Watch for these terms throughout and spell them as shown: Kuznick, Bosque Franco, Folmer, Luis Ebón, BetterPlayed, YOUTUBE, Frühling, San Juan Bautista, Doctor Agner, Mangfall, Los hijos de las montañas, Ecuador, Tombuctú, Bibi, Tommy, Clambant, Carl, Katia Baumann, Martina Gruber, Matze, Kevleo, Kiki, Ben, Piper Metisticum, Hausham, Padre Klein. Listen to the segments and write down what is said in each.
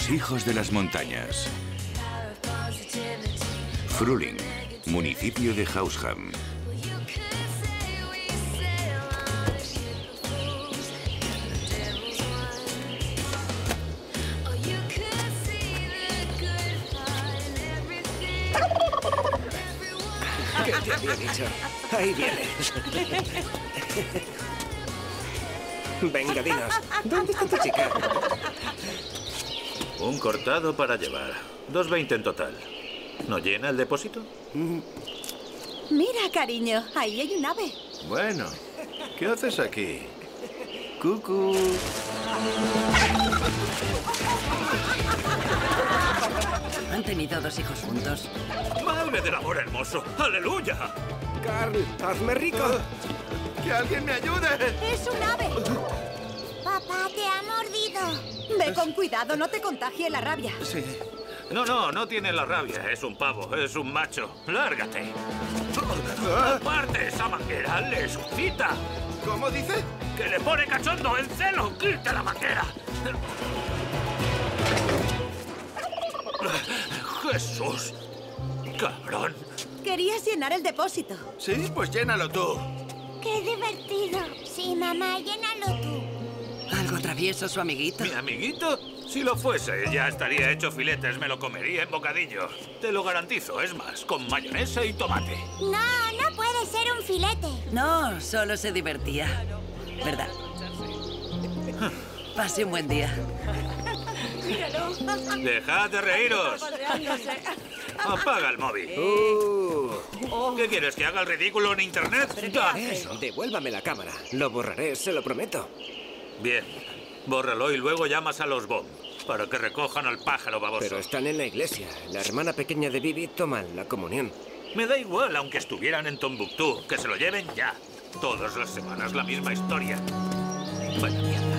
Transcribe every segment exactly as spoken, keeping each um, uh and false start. Los hijos de las montañas. Frühling, municipio de Hausham. ¿Qué te había dicho? Ahí vienes. Venga, dinos, ¿dónde está tu chica? Un cortado para llevar. dos veinte en total. ¿No llena el depósito? Mira, cariño, ahí hay un ave. Bueno, ¿qué haces aquí? Cucú. Han tenido dos hijos juntos. ¡Madre del amor hermoso! ¡Aleluya! Carl, hazme rico. ¡Que alguien me ayude! ¡Es un ave! Papá, te ha mordido. Ve con cuidado, no te contagie la rabia. Sí. No, no, no tiene la rabia. Es un pavo, es un macho. ¡Lárgate! ¿Ah? ¡Aparte esa manguera! ¡Le escupita! ¿Cómo dice? ¡Que le pone cachondo el celo! ¡Quita la manguera! ¡Jesús! ¡Cabrón! Querías llenar el depósito. Sí, pues llénalo tú. ¡Qué divertido! Sí, mamá, llénalo tú. Algo travieso su amiguito. ¿Mi amiguito? Si lo fuese, ya estaría hecho filetes. Me lo comería en bocadillos. Te lo garantizo. Es más, con mayonesa y tomate. No, no puede ser un filete. No, solo se divertía. ¿Verdad? Pase un buen día. Míralo. ¡Dejad de reíros! ¡Apaga el móvil! Uh. ¿Qué quieres, que haga el ridículo en internet? ¡Da eso! Devuélvame la cámara. Lo borraré, se lo prometo. Bien. Bórralo y luego llamas a los Bomb para que recojan al pájaro baboso. Pero están en la iglesia. La hermana pequeña de Bibi toma la comunión. Me da igual, aunque estuvieran en Tombuctú. Que se lo lleven ya. Todas las semanas la misma historia. Vaya mierda.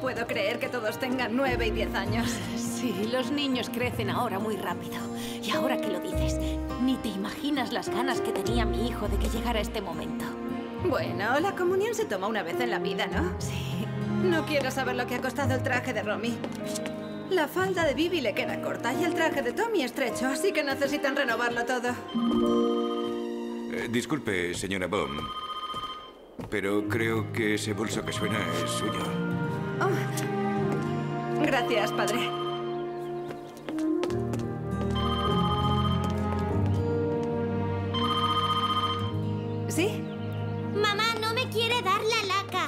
Puedo creer que todos tengan nueve y diez años. Sí, los niños crecen ahora muy rápido. Y ahora que lo dices, ni te imaginas las ganas que tenía mi hijo de que llegara este momento. Bueno, la comunión se toma una vez en la vida, ¿no? Sí. No quiero saber lo que ha costado el traje de Romy. La falda de Bibi le queda corta y el traje de Tommy estrecho, así que necesitan renovarlo todo. Eh, disculpe, señora Baum, pero creo que ese bolso que suena es suyo. Oh. Gracias, padre. ¿Sí? Mamá no me quiere dar la laca.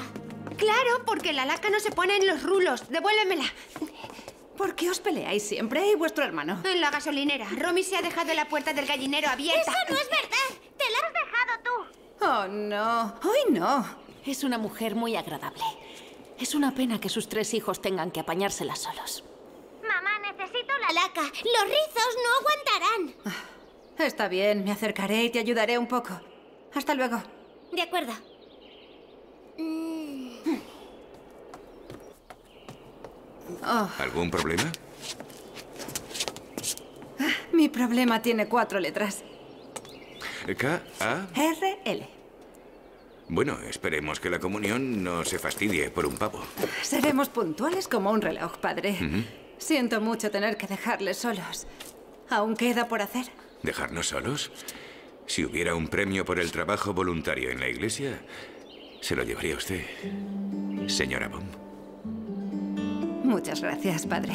Claro, porque la laca no se pone en los rulos. Devuélvemela. ¿Por qué os peleáis siempre, y vuestro hermano? En la gasolinera. Romy se ha dejado la puerta del gallinero abierta. ¡Eso no es verdad! ¡Te la has dejado tú! Oh, no. Hoy no. Es una mujer muy agradable. Es una pena que sus tres hijos tengan que apañárselas solos. Mamá, necesito la laca. Los rizos no aguantarán. Está bien, me acercaré y te ayudaré un poco. Hasta luego. De acuerdo. Mm. Oh. ¿Algún problema? Ah, mi problema tiene cuatro letras. K A R L. Bueno, esperemos que la comunión no se fastidie por un pavo. Seremos puntuales como un reloj, padre. Uh-huh. Siento mucho tener que dejarles solos. Aún queda por hacer. ¿Dejarnos solos? Si hubiera un premio por el trabajo voluntario en la iglesia, se lo llevaría usted, señora Baum. Muchas gracias, padre.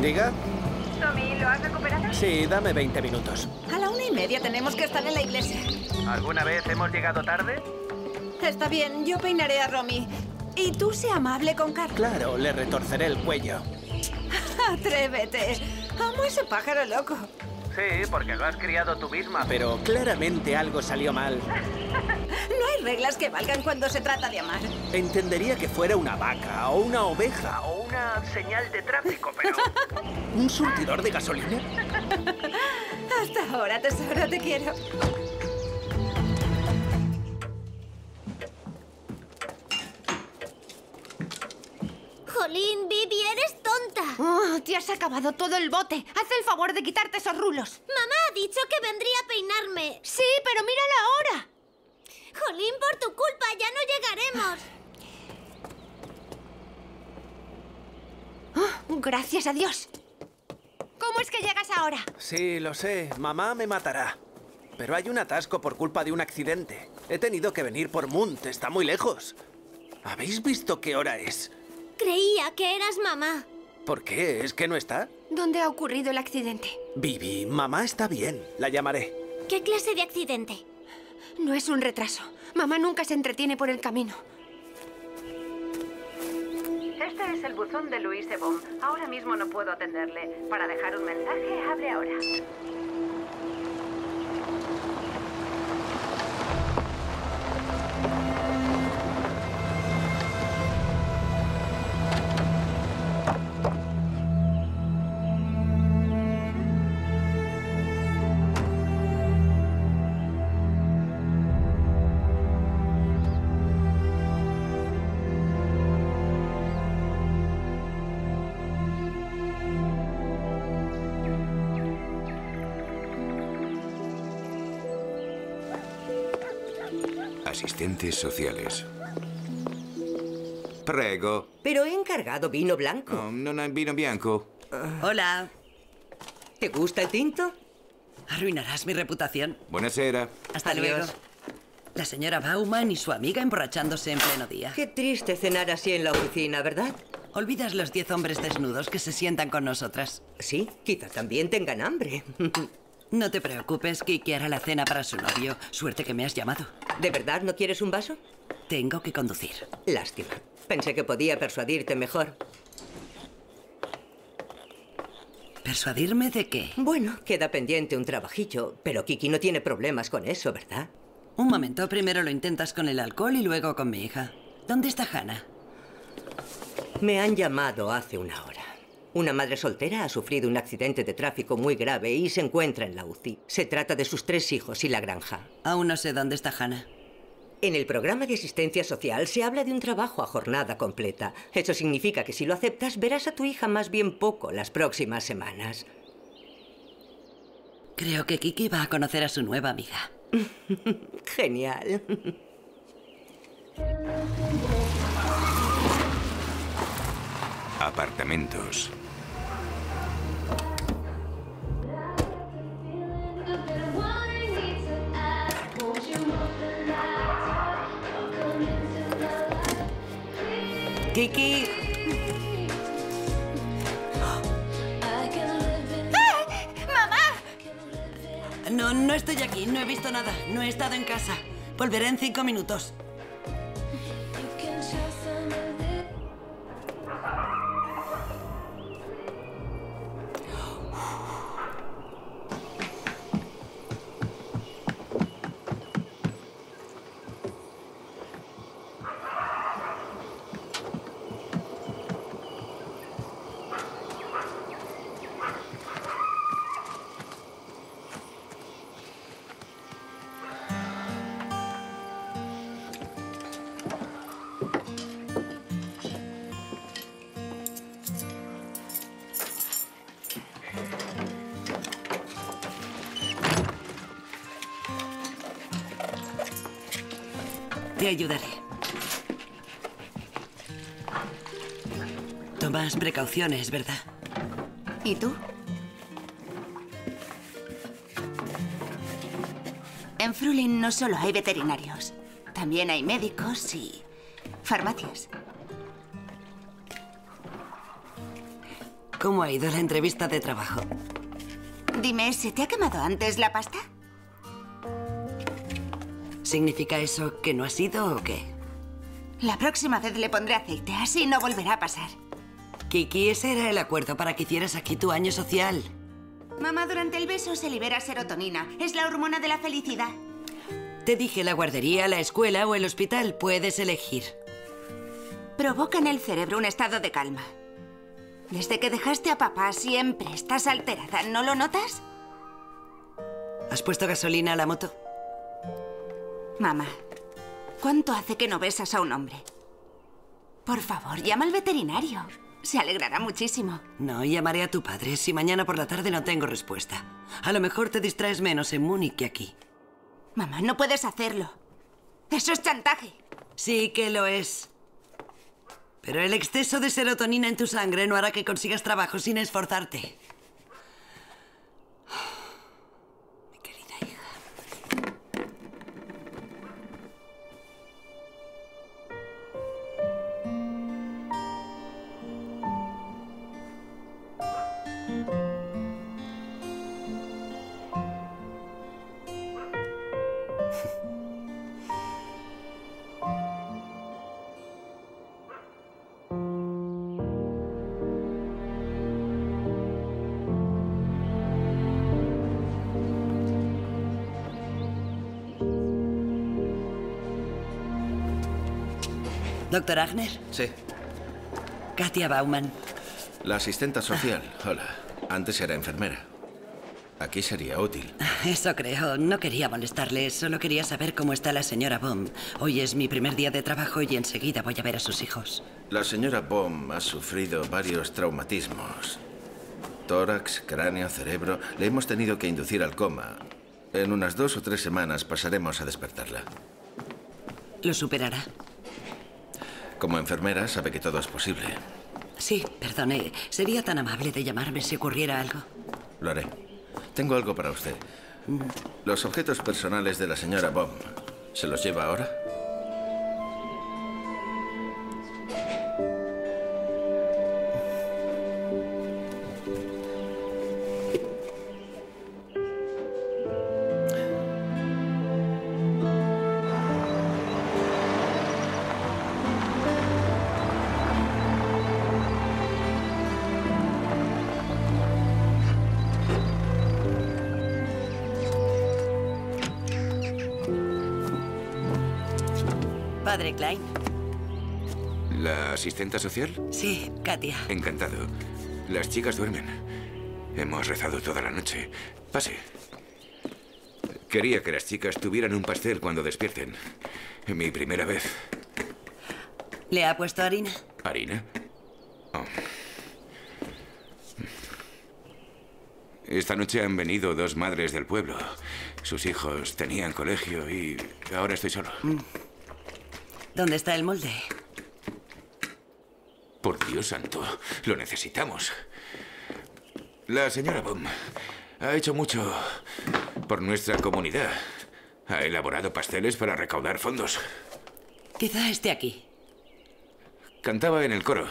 Diga. Tommy, ¿lo has recuperado? Sí, dame veinte minutos. A la una y media tenemos que estar en la iglesia. ¿Alguna vez hemos llegado tarde? Está bien, yo peinaré a Romy. Y tú sé amable con Carl. Claro, le retorceré el cuello. Atrévete. Amo ese pájaro loco. Sí, porque lo has criado tú misma. Pero claramente algo salió mal. No hay reglas que valgan cuando se trata de amar. Entendería que fuera una vaca, o una oveja, o una señal de tráfico, pero... ¿Un surtidor de gasolina? Hasta ahora, tesoro, te quiero. ¡Jolín, Bibi, eres tonta! Oh, te has acabado todo el bote. Haz el favor de quitarte esos rulos. Mamá ha dicho que vendría a peinarme. Sí, pero mira la hora. Jolín, por tu culpa, ya no llegaremos. Oh, gracias a Dios. ¿Cómo es que llegas ahora? Sí, lo sé. Mamá me matará. Pero hay un atasco por culpa de un accidente. He tenido que venir por Mund. Está muy lejos. ¿Habéis visto qué hora es? Creía que eras mamá. ¿Por qué? ¿Es que no está? ¿Dónde ha ocurrido el accidente? Bibi, mamá está bien. La llamaré. ¿Qué clase de accidente? No es un retraso. Mamá nunca se entretiene por el camino. Este es el buzón de Luis Ebón. Ahora mismo no puedo atenderle. Para dejar un mensaje, hable ahora. Asistentes sociales. Prego. Pero he encargado vino blanco. No, no, no, vino bianco. Uh. Hola. ¿Te gusta el tinto? Arruinarás mi reputación. Buenasera. Hasta Adiós. luego. La señora Baumann y su amiga emborrachándose en pleno día. Qué triste cenar así en la oficina, ¿verdad? Olvidas los diez hombres desnudos que se sientan con nosotras. Sí, quizá también tengan hambre. No te preocupes, Kiki hará la cena para su novio. Suerte que me has llamado. ¿De verdad no quieres un vaso? Tengo que conducir. Lástima. Pensé que podía persuadirte mejor. ¿Persuadirme de qué? Bueno, queda pendiente un trabajillo, pero Kiki no tiene problemas con eso, ¿verdad? Un momento, primero lo intentas con el alcohol y luego con mi hija. ¿Dónde está Hannah? Me han llamado hace una hora. Una madre soltera ha sufrido un accidente de tráfico muy grave y se encuentra en la U C I. Se trata de sus tres hijos y la granja. Aún no sé dónde está Hannah. En el programa de asistencia social se habla de un trabajo a jornada completa. Eso significa que si lo aceptas, verás a tu hija más bien poco las próximas semanas. Creo que Kiki va a conocer a su nueva amiga. Genial. Apartamentos. Kiki. ¡Ah! ¡Mamá! No, no estoy aquí, no he visto nada, no he estado en casa. Volveré en cinco minutos. Te ayudaré. Tomas precauciones, ¿verdad? ¿Y tú? En Frühling no solo hay veterinarios. También hay médicos y farmacias. ¿Cómo ha ido la entrevista de trabajo? Dime, ¿se te ha quemado antes la pasta? ¿Significa eso que no ha sido o qué? La próxima vez le pondré aceite, así no volverá a pasar. Kiki, ese era el acuerdo para que hicieras aquí tu año social. Mamá, durante el beso se libera serotonina. Es la hormona de la felicidad. Te dije la guardería, la escuela o el hospital. Puedes elegir. Provoca en el cerebro un estado de calma. Desde que dejaste a papá siempre estás alterada. ¿No lo notas? ¿Has puesto gasolina a la moto? Mamá, ¿cuánto hace que no besas a un hombre? Por favor, llama al veterinario. Se alegrará muchísimo. No, llamaré a tu padre si mañana por la tarde no tengo respuesta. A lo mejor te distraes menos en Múnich que aquí. Mamá, no puedes hacerlo. Eso es chantaje. Sí que lo es. Pero el exceso de serotonina en tu sangre no hará que consigas trabajo sin esforzarte. Mi querida hija. ¿Doctor Agner? Sí. Katia Baumann. La asistenta social. Hola. Antes era enfermera. Aquí sería útil. Eso creo. No quería molestarle. Solo quería saber cómo está la señora Baum. Hoy es mi primer día de trabajo y enseguida voy a ver a sus hijos. La señora Baum ha sufrido varios traumatismos. Tórax, cráneo, cerebro. Le hemos tenido que inducir al coma. En unas dos o tres semanas pasaremos a despertarla. ¿Lo superará? Como enfermera, sabe que todo es posible. Sí, perdone. ¿Sería tan amable de llamarme si ocurriera algo? Lo haré. Tengo algo para usted. Los objetos personales de la señora Baum. ¿Se los lleva ahora? Padre Klein. ¿La asistenta social? Sí, Katia. Encantado. Las chicas duermen. Hemos rezado toda la noche. Pase. Quería que las chicas tuvieran un pastel cuando despierten. Mi primera vez. ¿Le ha puesto harina? ¿Harina? Oh. Esta noche han venido dos madres del pueblo. Sus hijos tenían colegio y ahora estoy solo. Mm. ¿Dónde está el molde? Por Dios santo, lo necesitamos. La señora Baum ha hecho mucho por nuestra comunidad. Ha elaborado pasteles para recaudar fondos. Quizá esté aquí. Cantaba en el coro.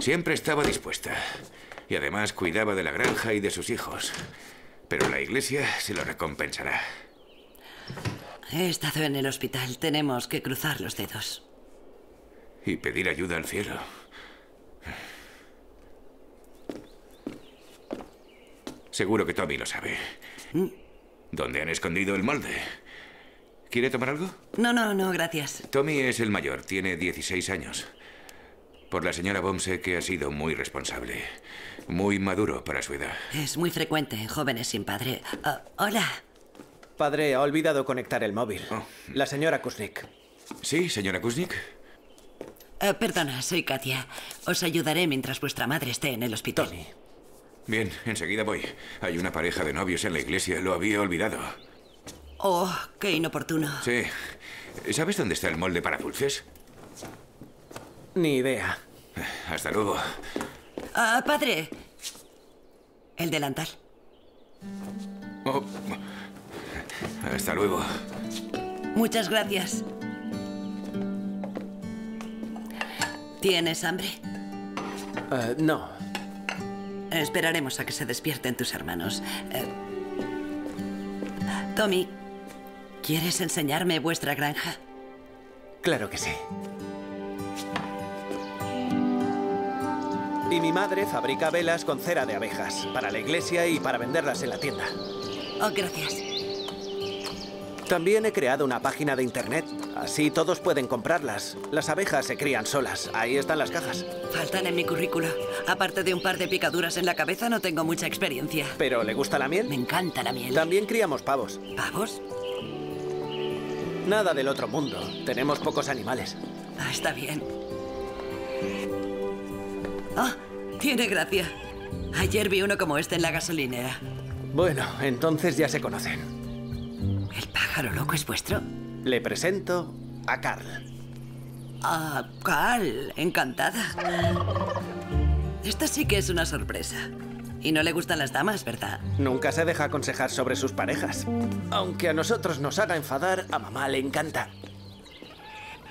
Siempre estaba dispuesta. Y además cuidaba de la granja y de sus hijos. Pero la iglesia se lo recompensará. He estado en el hospital. Tenemos que cruzar los dedos. Y pedir ayuda al cielo. Seguro que Tommy lo sabe. ¿Dónde han escondido el molde? ¿Quiere tomar algo? No, no, no, gracias. Tommy es el mayor. Tiene dieciséis años. Por la señora Baum sé que ha sido muy responsable. Muy maduro para su edad. Es muy frecuente en jóvenes sin padre. Oh, hola. Padre, ha olvidado conectar el móvil. Oh. La señora Kuznick. Sí, señora Kuznick. Uh, perdona, soy Katia. Os ayudaré mientras vuestra madre esté en el hospital. Tommy. Bien, enseguida voy. Hay una pareja de novios en la iglesia. Lo había olvidado. Oh, qué inoportuno. Sí. ¿Sabes dónde está el molde para dulces? Ni idea. Hasta luego. Uh, padre. El delantal. Oh. Hasta luego. Muchas gracias. ¿Tienes hambre? Uh, no. Esperaremos a que se despierten tus hermanos. Uh, Tommy, ¿quieres enseñarme vuestra granja? Claro que sí. Y mi madre fabrica velas con cera de abejas para la iglesia y para venderlas en la tienda. Oh, gracias. También he creado una página de internet. Así todos pueden comprarlas. Las abejas se crían solas. Ahí están las cajas. Faltan en mi currícula. Aparte de un par de picaduras en la cabeza, no tengo mucha experiencia. ¿Pero le gusta la miel? Me encanta la miel. También criamos pavos. ¿Pavos? Nada del otro mundo. Tenemos pocos animales. Ah, está bien. Oh, tiene gracia. Ayer vi uno como este en la gasolinera. Bueno, entonces ya se conocen. ¿El pájaro loco es vuestro? Le presento a Carl. Ah, Carl, encantada. Esta sí que es una sorpresa. Y no le gustan las damas, ¿verdad? Nunca se deja aconsejar sobre sus parejas. Aunque a nosotros nos haga enfadar, a mamá le encanta.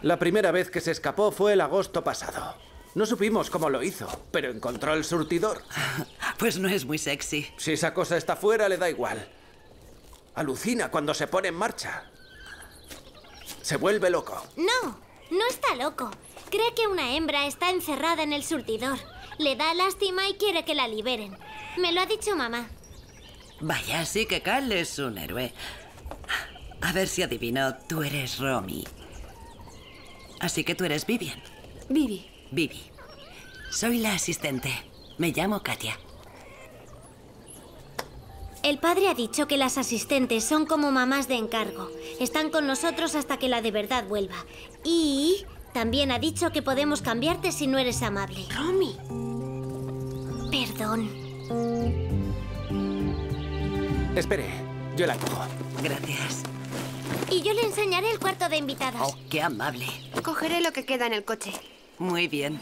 La primera vez que se escapó fue el agosto pasado. No supimos cómo lo hizo, pero encontró el surtidor. Pues no es muy sexy. Si esa cosa está fuera, le da igual. Alucina cuando se pone en marcha. Se vuelve loco. No, no está loco. Cree que una hembra está encerrada en el surtidor. Le da lástima y quiere que la liberen. Me lo ha dicho mamá. Vaya, sí que Carl es un héroe. A ver si adivino, tú eres Romy. Así que tú eres Vivian. Bibi. Bibi. Soy la asistente. Me llamo Katia. El padre ha dicho que las asistentes son como mamás de encargo. Están con nosotros hasta que la de verdad vuelva. Y también ha dicho que podemos cambiarte si no eres amable. Romy. Perdón. Espere, yo la cojo. Gracias. Y yo le enseñaré el cuarto de invitados. Oh, qué amable. Cogeré lo que queda en el coche. Muy bien.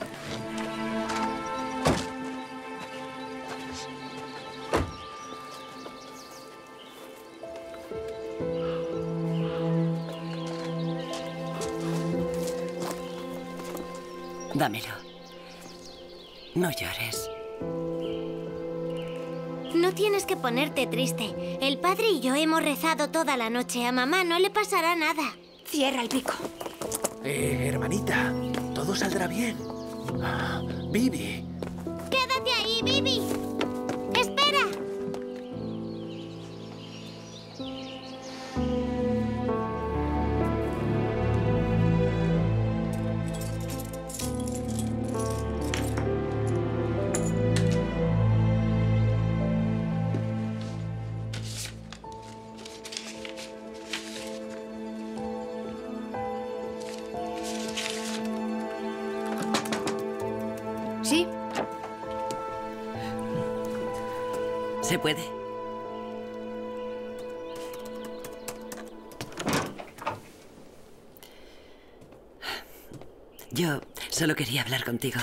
Dámelo. No llores. No tienes que ponerte triste. El padre y yo hemos rezado toda la noche. A mamá no le pasará nada. Cierra el pico. Eh, hermanita, todo saldrá bien. Ah, Bibi. Quédate ahí, Bibi. Espera. ¿Se puede? Yo solo quería hablar contigo.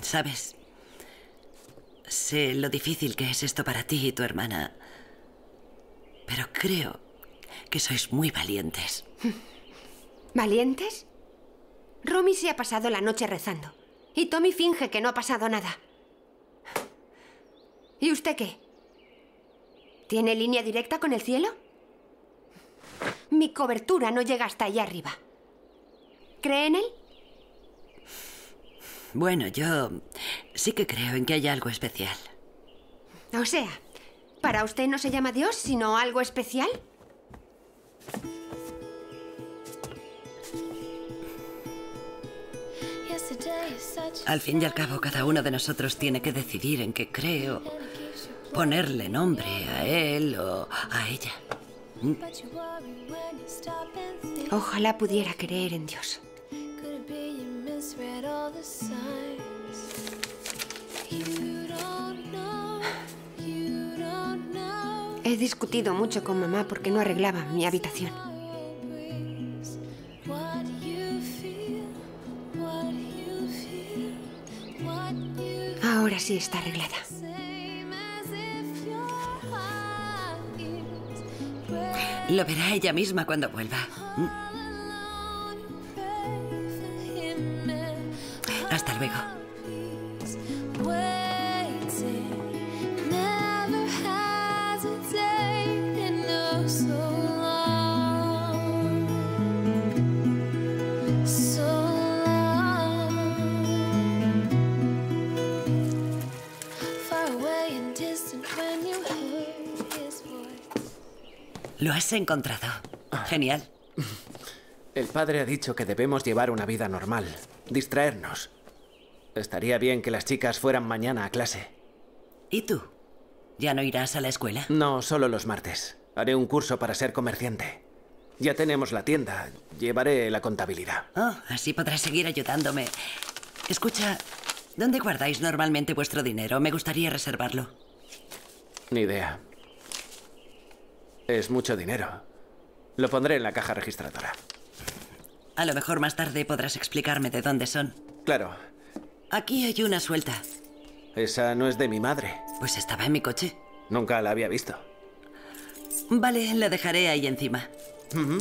¿Sabes? Sé lo difícil que es esto para ti y tu hermana. Pero creo que sois muy valientes. ¿Valientes? Romy se ha pasado la noche rezando. Y Tommy finge que no ha pasado nada. ¿Y usted qué? ¿Tiene línea directa con el cielo? Mi cobertura no llega hasta allá arriba. ¿Cree en él? Bueno, yo sí que creo en que hay algo especial. O sea, ¿para usted no se llama Dios, sino algo especial? Al fin y al cabo, cada uno de nosotros tiene que decidir en qué cree o ponerle nombre a él o a ella. Ojalá pudiera creer en Dios. He discutido mucho con mamá porque no arreglaba mi habitación. Ahora sí está arreglada. Lo verá ella misma cuando vuelva. Hasta luego. Lo has encontrado. Genial. El padre ha dicho que debemos llevar una vida normal, distraernos. Estaría bien que las chicas fueran mañana a clase. ¿Y tú? ¿Ya no irás a la escuela? No, solo los martes. Haré un curso para ser comerciante. Ya tenemos la tienda. Llevaré la contabilidad. Oh, así podrás seguir ayudándome. Escucha, ¿dónde guardáis normalmente vuestro dinero? Me gustaría reservarlo. Ni idea. Es mucho dinero. Lo pondré en la caja registradora. A lo mejor más tarde podrás explicarme de dónde son. Claro. Aquí hay una suelta. Esa no es de mi madre. Pues estaba en mi coche. Nunca la había visto. Vale, la dejaré ahí encima. Uh-huh.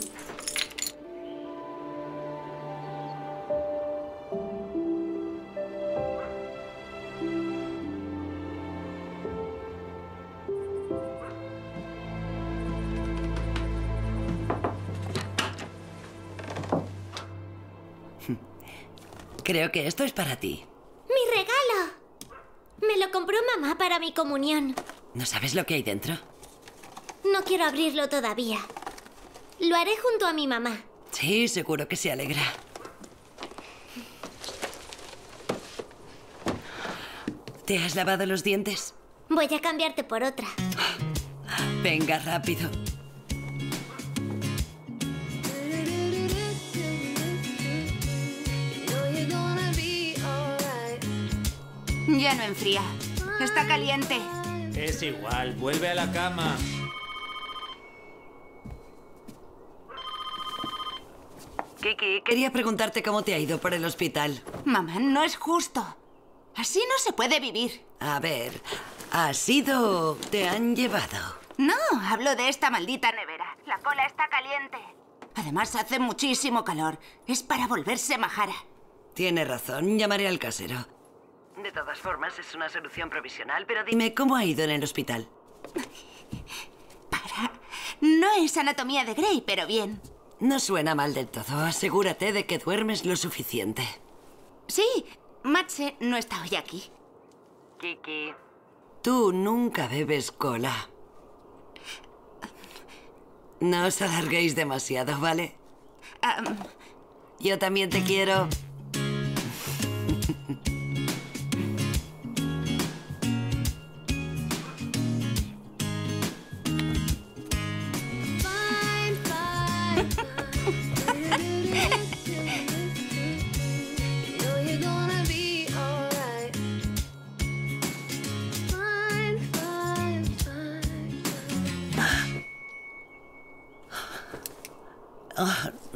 Creo que esto es para ti. ¡Mi regalo! Me lo compró mamá para mi comunión. ¿No sabes lo que hay dentro? No quiero abrirlo todavía. Lo haré junto a mi mamá. Sí, seguro que se alegra. ¿Te has lavado los dientes? Voy a cambiarte por otra. Venga, rápido. Ya no enfría. Está caliente. Es igual. Vuelve a la cama. Kiki, quería preguntarte cómo te ha ido por el hospital. Mamá, no es justo. Así no se puede vivir. A ver, ¿has sido? ¿Te han llevado? No, hablo de esta maldita nevera. La cola está caliente. Además, hace muchísimo calor. Es para volverse majara. Tienes razón. Llamaré al casero. De todas formas, es una solución provisional, pero dime cómo ha ido en el hospital. Para. No es anatomía de Grey, pero bien. No suena mal del todo. Asegúrate de que duermes lo suficiente. Sí, Matze no está hoy aquí. Kiki. Tú nunca bebes cola. No os alarguéis demasiado, ¿vale? Um... Yo también te quiero.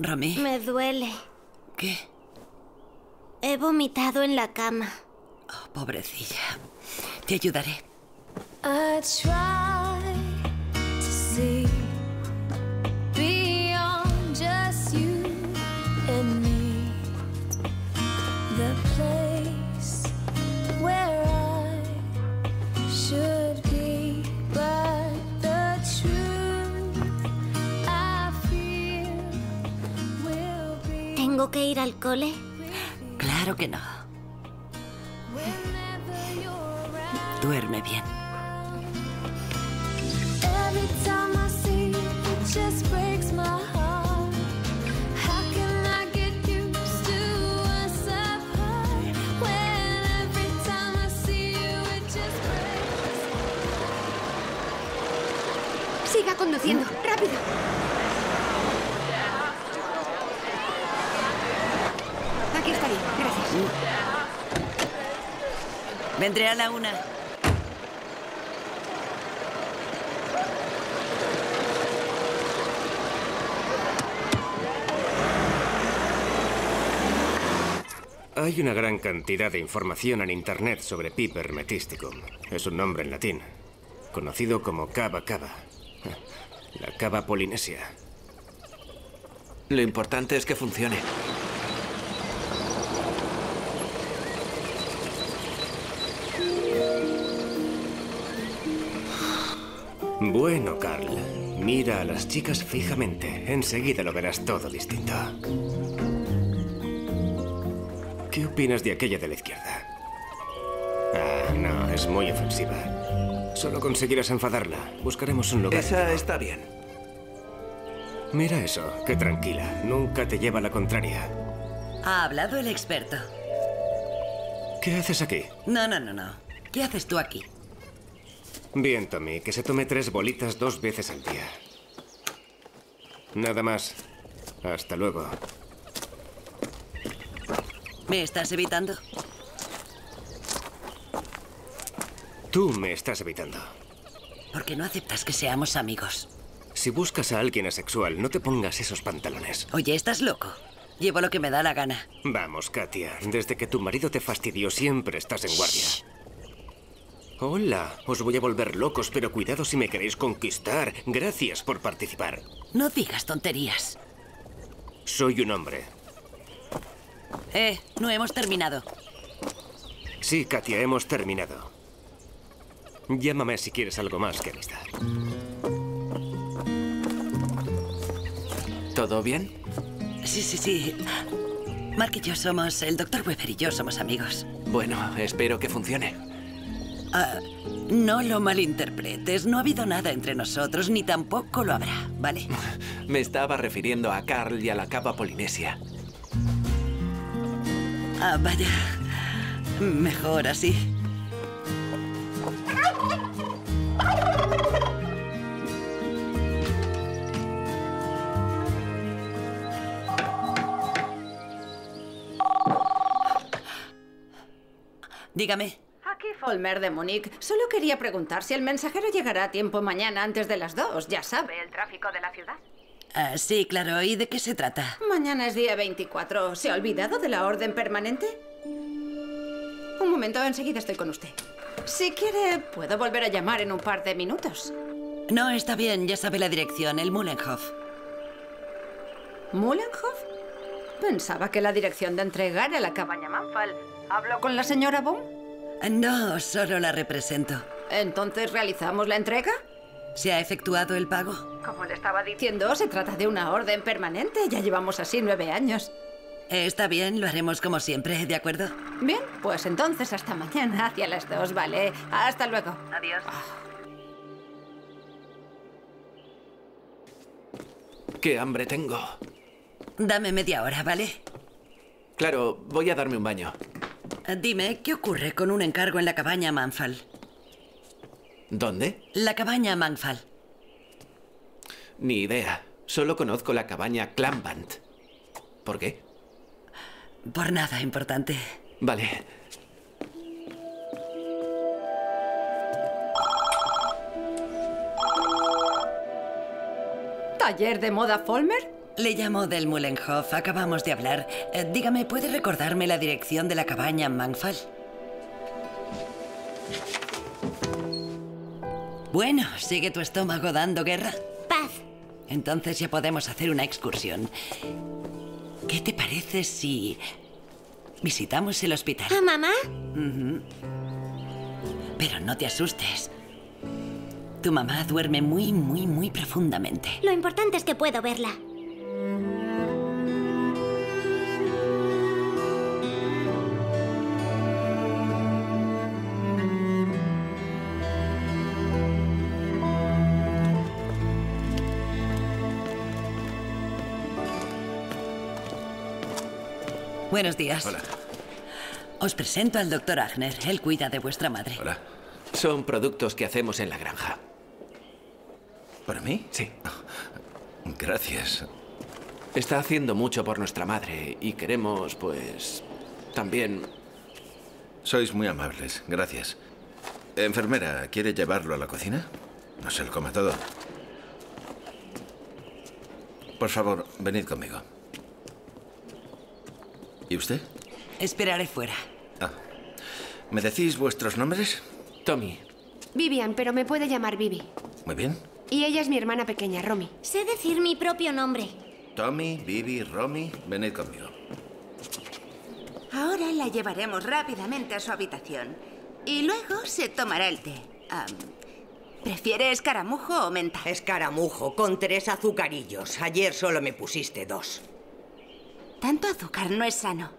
Romy. Me duele. ¿Qué? He vomitado en la cama. Oh, pobrecilla. Te ayudaré. I try to see beyond just you and me. The place where I should be, but the truth. ¿Tengo que ir al cole? Claro que no. Duerme bien. Siga conduciendo, rápido. Vendré a la una. Hay una gran cantidad de información en internet sobre Piper Metisticum. Es un nombre en latín, conocido como cava cava, la cava polinesia. Lo importante es que funcione. Bueno, Carl, mira a las chicas fijamente. Enseguida lo verás todo distinto. ¿Qué opinas de aquella de la izquierda? Ah, no, es muy ofensiva. Solo conseguirás enfadarla. Buscaremos un lugar. Esa está bien. Mira eso, qué tranquila. Nunca te lleva la contraria. Ha hablado el experto. ¿Qué haces aquí? No, no, no, no. ¿Qué haces tú aquí? Bien, Tommy, que se tome tres bolitas dos veces al día. Nada más. Hasta luego. ¿Me estás evitando? Tú me estás evitando. Porque no aceptas que seamos amigos. Si buscas a alguien asexual, no te pongas esos pantalones. Oye, ¿estás loco? Llevo lo que me da la gana. Vamos, Katia. Desde que tu marido te fastidió, siempre estás en guardia. Shh. Hola. Os voy a volver locos, pero cuidado si me queréis conquistar. Gracias por participar. No digas tonterías. Soy un hombre. Eh, no hemos terminado. Sí, Katia, hemos terminado. Llámame si quieres algo más que amistad. ¿Todo bien? Sí, sí, sí. Mark y yo somos... El doctor Weber y yo somos amigos. Bueno, espero que funcione. Uh, no lo malinterpretes. No ha habido nada entre nosotros, ni tampoco lo habrá, ¿vale? Me estaba refiriendo a Carl y a la capa polinesia. Ah, vaya. Mejor así. Dígame. Aquí Folmer de Múnich. Solo quería preguntar si el mensajero llegará a tiempo mañana antes de las dos. Ya sabe, el tráfico de la ciudad. Ah, sí, claro. ¿Y de qué se trata? Mañana es día veinticuatro. ¿Se ha olvidado de la orden permanente? Un momento, enseguida estoy con usted. Si quiere, puedo volver a llamar en un par de minutos. No, está bien. Ya sabe la dirección, el Mühlenhof. ¿Mühlenhof? Pensaba que la dirección de entrega era la cabaña Mangfall. ¿Hablo con la señora Baum? No, solo la represento. ¿Entonces realizamos la entrega? ¿Se ha efectuado el pago? Como le estaba diciendo, se trata de una orden permanente. Ya llevamos así nueve años. Está bien, lo haremos como siempre, ¿de acuerdo? Bien, pues entonces hasta mañana, hacia las dos, ¿vale? Hasta luego. Adiós. Oh. ¡Qué hambre tengo! Dame media hora, ¿vale? Claro, voy a darme un baño. Dime, ¿qué ocurre con un encargo en la cabaña Mangfall? ¿Dónde? La cabaña Mangfall. Ni idea. Solo conozco la cabaña Clambant. ¿Por qué? Por nada importante. Vale. ¿Taller de moda Folmer? Le llamo del Mühlenhof. Acabamos de hablar. Eh, dígame, ¿puede recordarme la dirección de la cabaña Mangfall? Bueno, ¿sigue tu estómago dando guerra? Paz. Entonces ya podemos hacer una excursión. ¿Qué te parece si visitamos el hospital? ¿A mamá? Uh-huh. Pero no te asustes. Tu mamá duerme muy, muy, muy profundamente. Lo importante es que puedo verla. Buenos días. Hola. Os presento al doctor Agner. Él cuida de vuestra madre. Hola. Son productos que hacemos en la granja. ¿Para mí? Sí. Oh, gracias. Está haciendo mucho por nuestra madre y queremos, pues, también... Sois muy amables. Gracias. Enfermera, ¿quiere llevarlo a la cocina? No se lo coma todo. Por favor, venid conmigo. ¿Y usted? Esperaré fuera. Ah. ¿Me decís vuestros nombres? Tommy. Vivian, pero me puede llamar Bibi. Muy bien. Y ella es mi hermana pequeña, Romy. Sé decir mi propio nombre. Tommy, Bibi, Romy, venid conmigo. Ahora la llevaremos rápidamente a su habitación. Y luego se tomará el té. Um, ¿Prefiere escaramujo o menta? Escaramujo, con tres azucarillos. Ayer solo me pusiste dos. Tanto azúcar no es sano.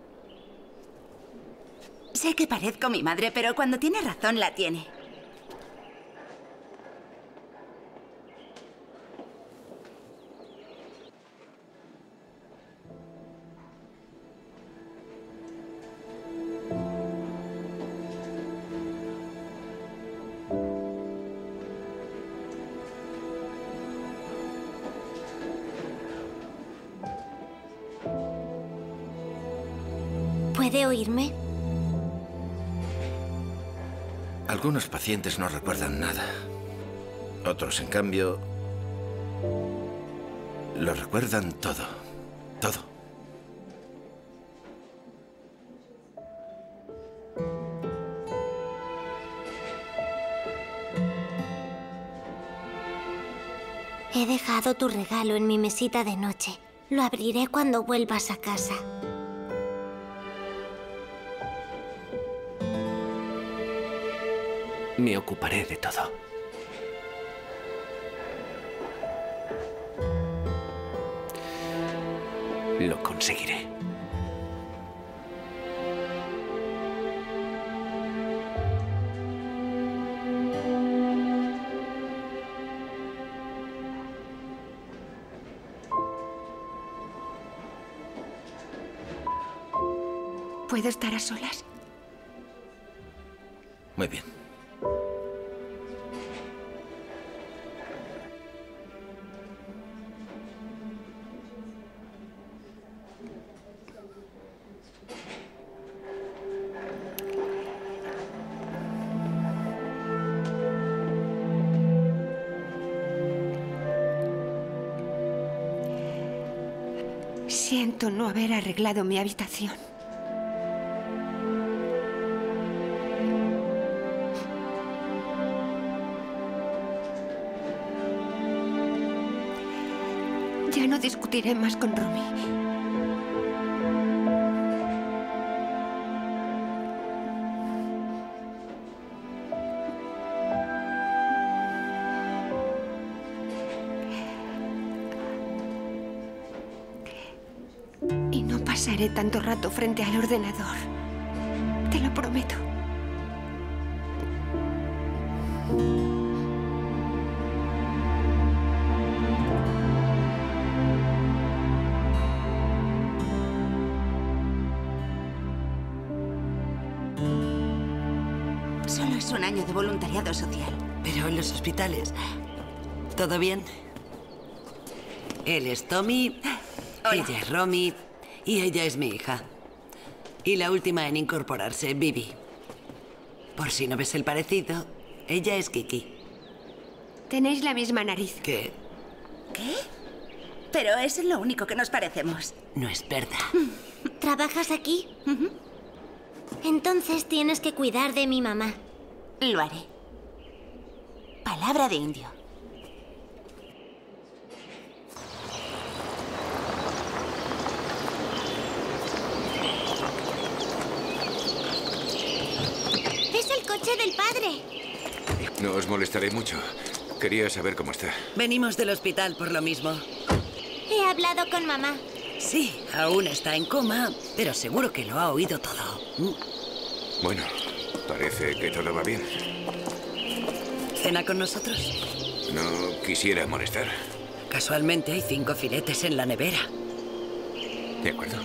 Sé que parezco mi madre, pero cuando tiene razón, la tiene. ¿Puede oírme? Algunos pacientes no recuerdan nada. Otros, en cambio, lo recuerdan todo. Todo. He dejado tu regalo en mi mesita de noche. Lo abriré cuando vuelvas a casa. Me ocuparé de todo. Lo conseguiré. ¿Puedo estar a solas? Muy bien. Siento no haber arreglado mi habitación. Ya no discutiré más con Romy. Pasaré tanto rato frente al ordenador. Te lo prometo. Solo es un año de voluntariado social. Pero en los hospitales... ¿Todo bien? Él es Tommy. Hola. Ella es Romy. Y ella es mi hija. Y la última en incorporarse, Bibi. Por si no ves el parecido, ella es Kiki. Tenéis la misma nariz. ¿Qué? ¿Qué? Pero es lo único que nos parecemos. No es verdad. ¿Trabajas aquí? Uh-huh. Entonces tienes que cuidar de mi mamá. Lo haré. Palabra de indio. Del padre. No os molestaré mucho. Quería saber cómo está. Venimos del hospital por lo mismo. He hablado con mamá. Sí, aún está en coma, pero seguro que lo ha oído todo. Bueno, parece que todo va bien. ¿Cena con nosotros? No quisiera molestar. Casualmente hay cinco filetes en la nevera. De acuerdo.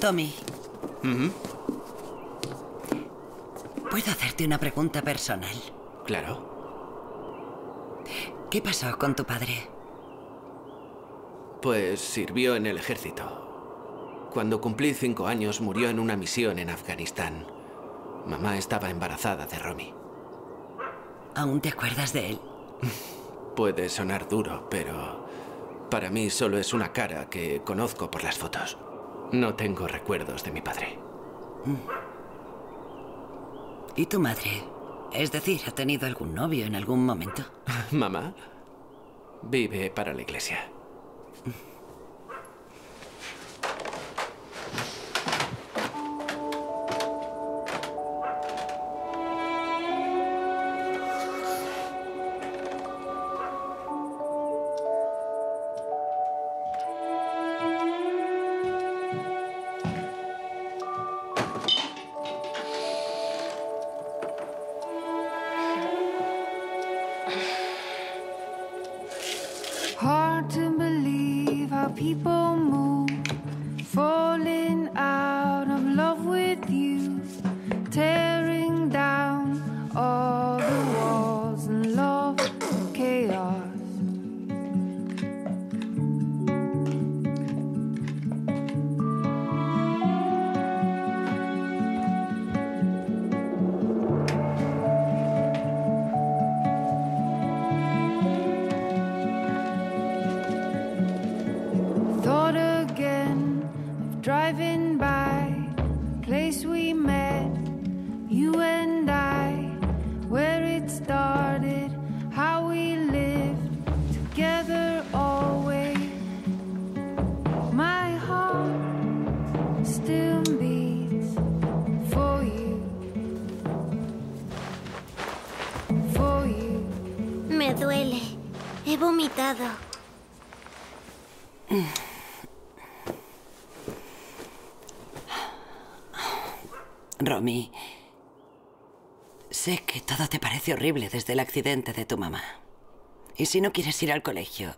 Tommy, uh-huh. ¿Puedo hacerte una pregunta personal? Claro. ¿Qué pasó con tu padre? Pues sirvió en el ejército. Cuando cumplí cinco años murió en una misión en Afganistán. Mamá estaba embarazada de Romy. ¿Aún te acuerdas de él? Puede sonar duro, pero para mí solo es una cara que conozco por las fotos. No tengo recuerdos de mi padre. ¿Y tu madre? Es decir, ¿ha tenido algún novio en algún momento? Mamá vive para la iglesia. Hard to believe how people move, falling out of love with you, tearing down all the walls and love chaos. Driving by the place we met, you and I, where it started, how we lived together always. My heart still beats for you, for you. Me duele. He vomitado. Romy, sé que todo te parece horrible desde el accidente de tu mamá. Y si no quieres ir al colegio,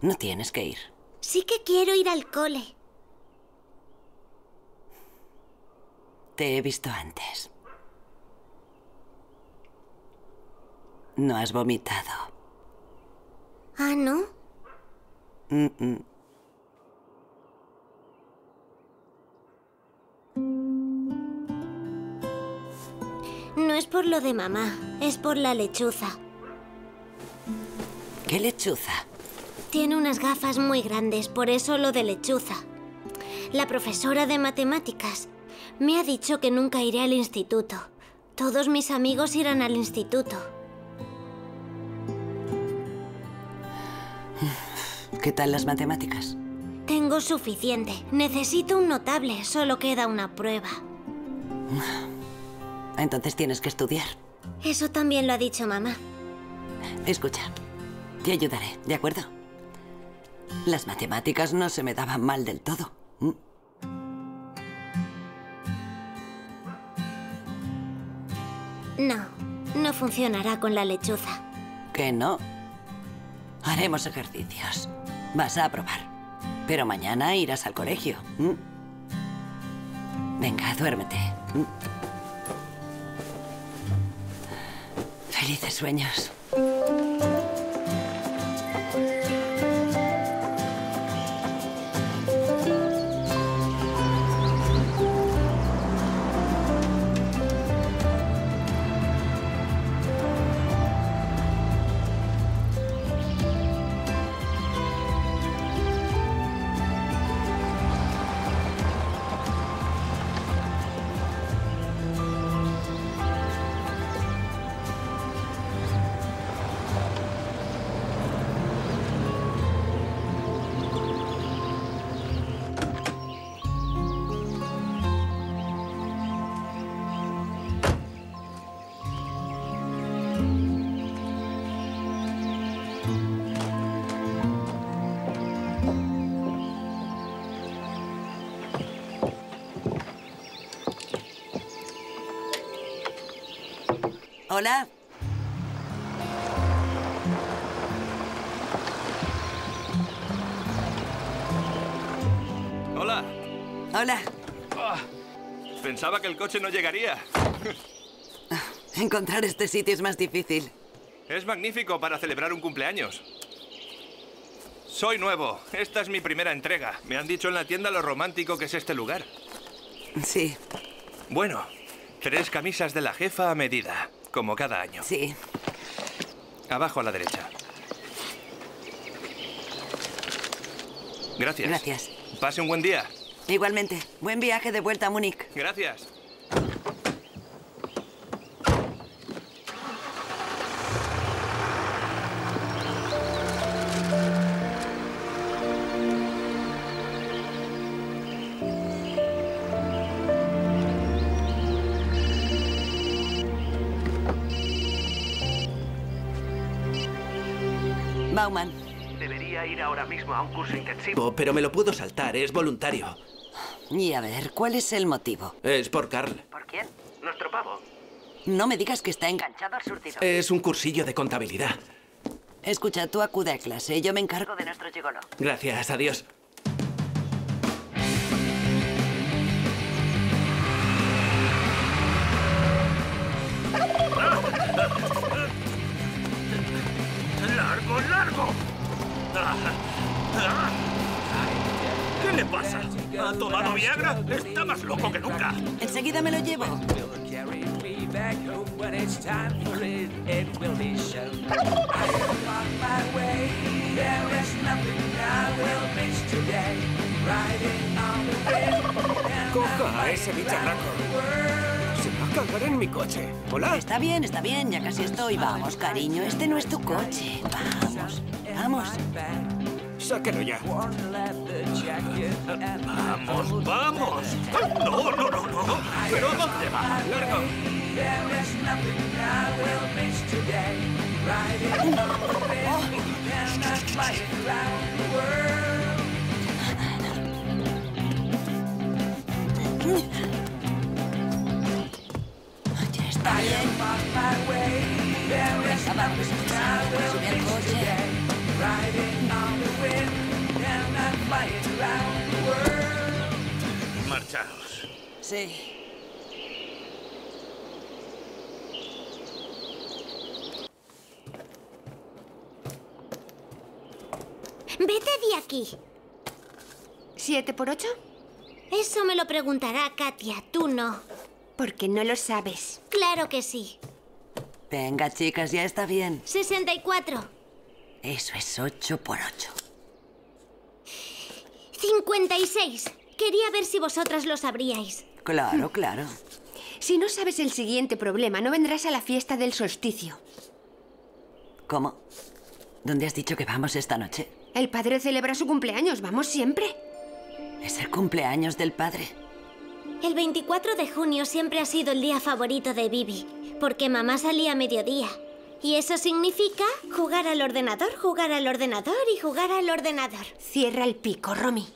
no tienes que ir. Sí que quiero ir al cole. Te he visto antes. No has vomitado. ¿Ah, no? Mm-mm. No es por lo de mamá, es por la lechuza. ¿Qué lechuza? Tiene unas gafas muy grandes, por eso lo de lechuza. La profesora de matemáticas me ha dicho que nunca iré al instituto. Todos mis amigos irán al instituto. ¿Qué tal las matemáticas? Tengo suficiente. Necesito un notable, solo queda una prueba. Entonces tienes que estudiar. Eso también lo ha dicho mamá. Escucha, te ayudaré, ¿de acuerdo? Las matemáticas no se me daban mal del todo. ¿Mm? No, no funcionará con la lechuza. ¿Que no? Haremos ejercicios. Vas a aprobar. Pero mañana irás al colegio. ¿Mm? Venga, duérmete. ¿Mm? Felices sueños. Hola. Hola. Hola. Oh, pensaba que el coche no llegaría. Encontrar este sitio es más difícil. Es magnífico para celebrar un cumpleaños. Soy nuevo. Esta es mi primera entrega. Me han dicho en la tienda lo romántico que es este lugar. Sí. Bueno, tres camisas de la jefa a medida. Como cada año. Sí. Abajo a la derecha. Gracias. Gracias. Pase un buen día. Igualmente. Buen viaje de vuelta a Múnich. Gracias. Baumann. Debería ir ahora mismo a un curso intensivo, pero me lo puedo saltar, es voluntario. Y a ver, ¿cuál es el motivo? Es por Carl. ¿Por quién? Nuestro pavo. No me digas que está enganchado al surtidor. Es un cursillo de contabilidad. Escucha, tú acude a clase. Yo me encargo de nuestro gigolo. Gracias, adiós. ¡Largo, largo! ¿Qué le pasa? ¿Ha tomado Viagra? Está más loco que nunca. Enseguida me lo llevo. Coja a ese bicharraco. Se va a cagar en mi coche. Hola. Está bien, está bien, ya casi estoy. Vamos, cariño, este no es tu coche. Vamos, vamos. Sáquelo ya. Vamos, vamos. No, no, no, no. Pero ¿a dónde va? Largo. Ya está bien. Marchaos. Sí. Vete de aquí. ¿Siete por ocho? Eso me lo preguntará Katia, tú no. Porque no lo sabes. Claro que sí. Venga, chicas, ya está bien. sesenta y cuatro. Eso es ocho por ocho. cincuenta y seis. Quería ver si vosotras lo sabríais. Claro, claro. Si no sabes el siguiente problema, no vendrás a la fiesta del solsticio. ¿Cómo? ¿Dónde has dicho que vamos esta noche? El padre celebra su cumpleaños. ¿Vamos siempre? Es el cumpleaños del padre. El veinticuatro de junio siempre ha sido el día favorito de Bibi, porque mamá salía a mediodía. Y eso significa jugar al ordenador, jugar al ordenador y jugar al ordenador. Cierra el pico, Romy.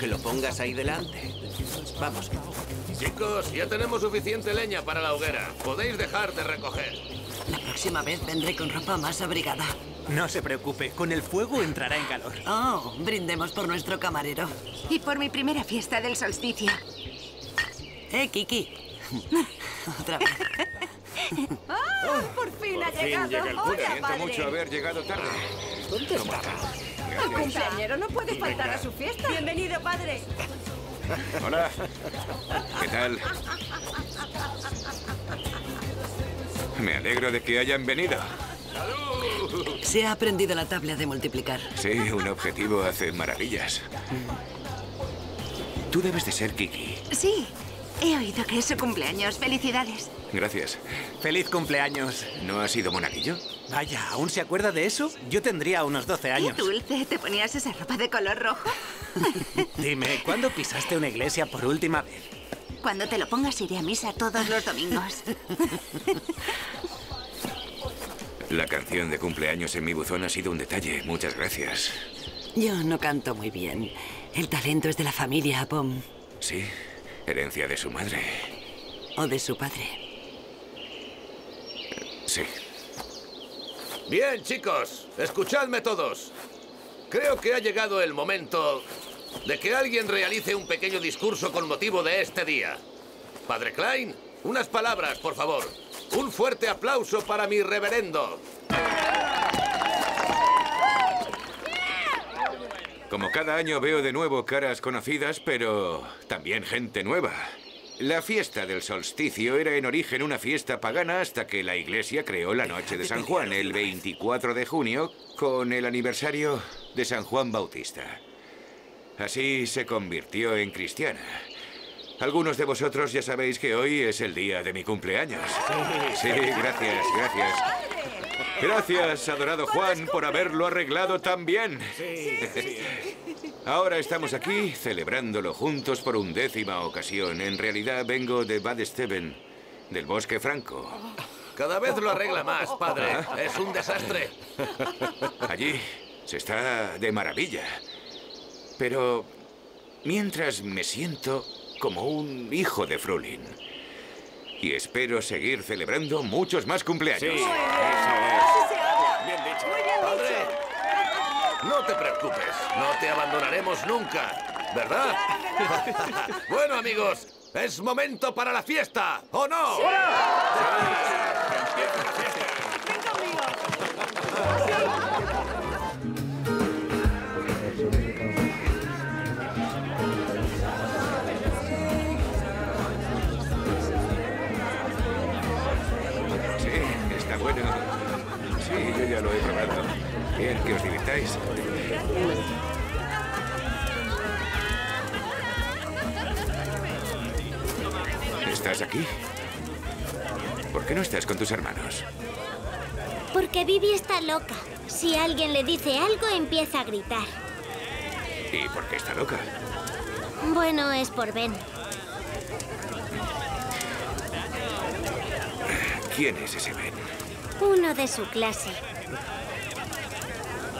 Que lo pongas ahí delante. Vamos. Chicos, ya tenemos suficiente leña para la hoguera. Podéis dejar de recoger. La próxima vez vendré con ropa más abrigada. No se preocupe, con el fuego entrará en calor. Oh, brindemos por nuestro camarero. Y por mi primera fiesta del solsticio. Eh, Kiki. Otra vez. Oh, por fin por ha fin llegado. Llega el cura. Hola, siento padre. mucho haber llegado tarde. ¿Dónde está? El cumpleañero no puede faltar Venga. a su fiesta. Bienvenido, padre. Hola. ¿Qué tal? Me alegro de que hayan venido. Se ha aprendido la tabla de multiplicar. Sí, un objetivo hace maravillas. Tú debes de ser Kiki. Sí. He oído que es su cumpleaños. Felicidades. Gracias. Feliz cumpleaños. ¿No has sido monaguillo? Vaya, ¿aún se acuerda de eso? Yo tendría unos doce años. ¡Qué dulce! ¿Te ponías esa ropa de color rojo? Dime, ¿cuándo pisaste una iglesia por última vez? Cuando te lo pongas iré a misa todos los domingos. La canción de cumpleaños en mi buzón ha sido un detalle. Muchas gracias. Yo no canto muy bien. El talento es de la familia, Pom. Sí, herencia de su madre. O de su padre. Sí. Bien, chicos, escuchadme todos. Creo que ha llegado el momento de que alguien realice un pequeño discurso con motivo de este día. Padre Klein, unas palabras, por favor. Un fuerte aplauso para mi reverendo. Como cada año veo de nuevo caras conocidas, pero también gente nueva. La fiesta del solsticio era en origen una fiesta pagana hasta que la Iglesia creó la noche de San Juan, el veinticuatro de junio, con el aniversario de San Juan Bautista. Así se convirtió en cristiana. Algunos de vosotros ya sabéis que hoy es el día de mi cumpleaños. Sí, gracias, gracias. Gracias, adorado Juan, por haberlo arreglado tan bien. Ahora estamos aquí celebrándolo juntos por undécima ocasión. En realidad vengo de Bad Steven, del Bosque Franco. Cada vez lo arregla más, padre. ¿Ah? Es un desastre. Allí se está de maravilla. Pero mientras me siento como un hijo de Frühling. Y espero seguir celebrando muchos más cumpleaños. Sí, eso es. Bien dicho. Padre, no te preocupes. No te abandonaremos nunca. ¿Verdad? Bueno, amigos, es momento para la fiesta, ¿o no? ¡Sí! Ya lo he probado. Bien, que os divirtáis. ¿Estás aquí? ¿Por qué no estás con tus hermanos? Porque Bibi está loca. Si alguien le dice algo, empieza a gritar. ¿Y por qué está loca? Bueno, es por Ben. ¿Quién es ese Ben? Uno de su clase.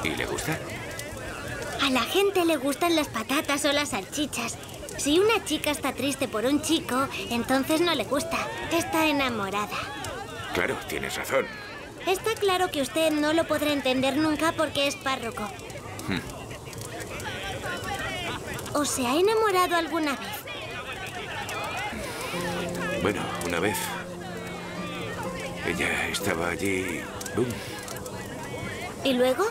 ¿Y le gusta? A la gente le gustan las patatas o las salchichas. Si una chica está triste por un chico, entonces no le gusta. Está enamorada. Claro, tienes razón. Está claro que usted no lo podrá entender nunca porque es párroco. Hmm. ¿O se ha enamorado alguna vez? Bueno, una vez. Ella estaba allí. ¡Bum! ¿Y luego?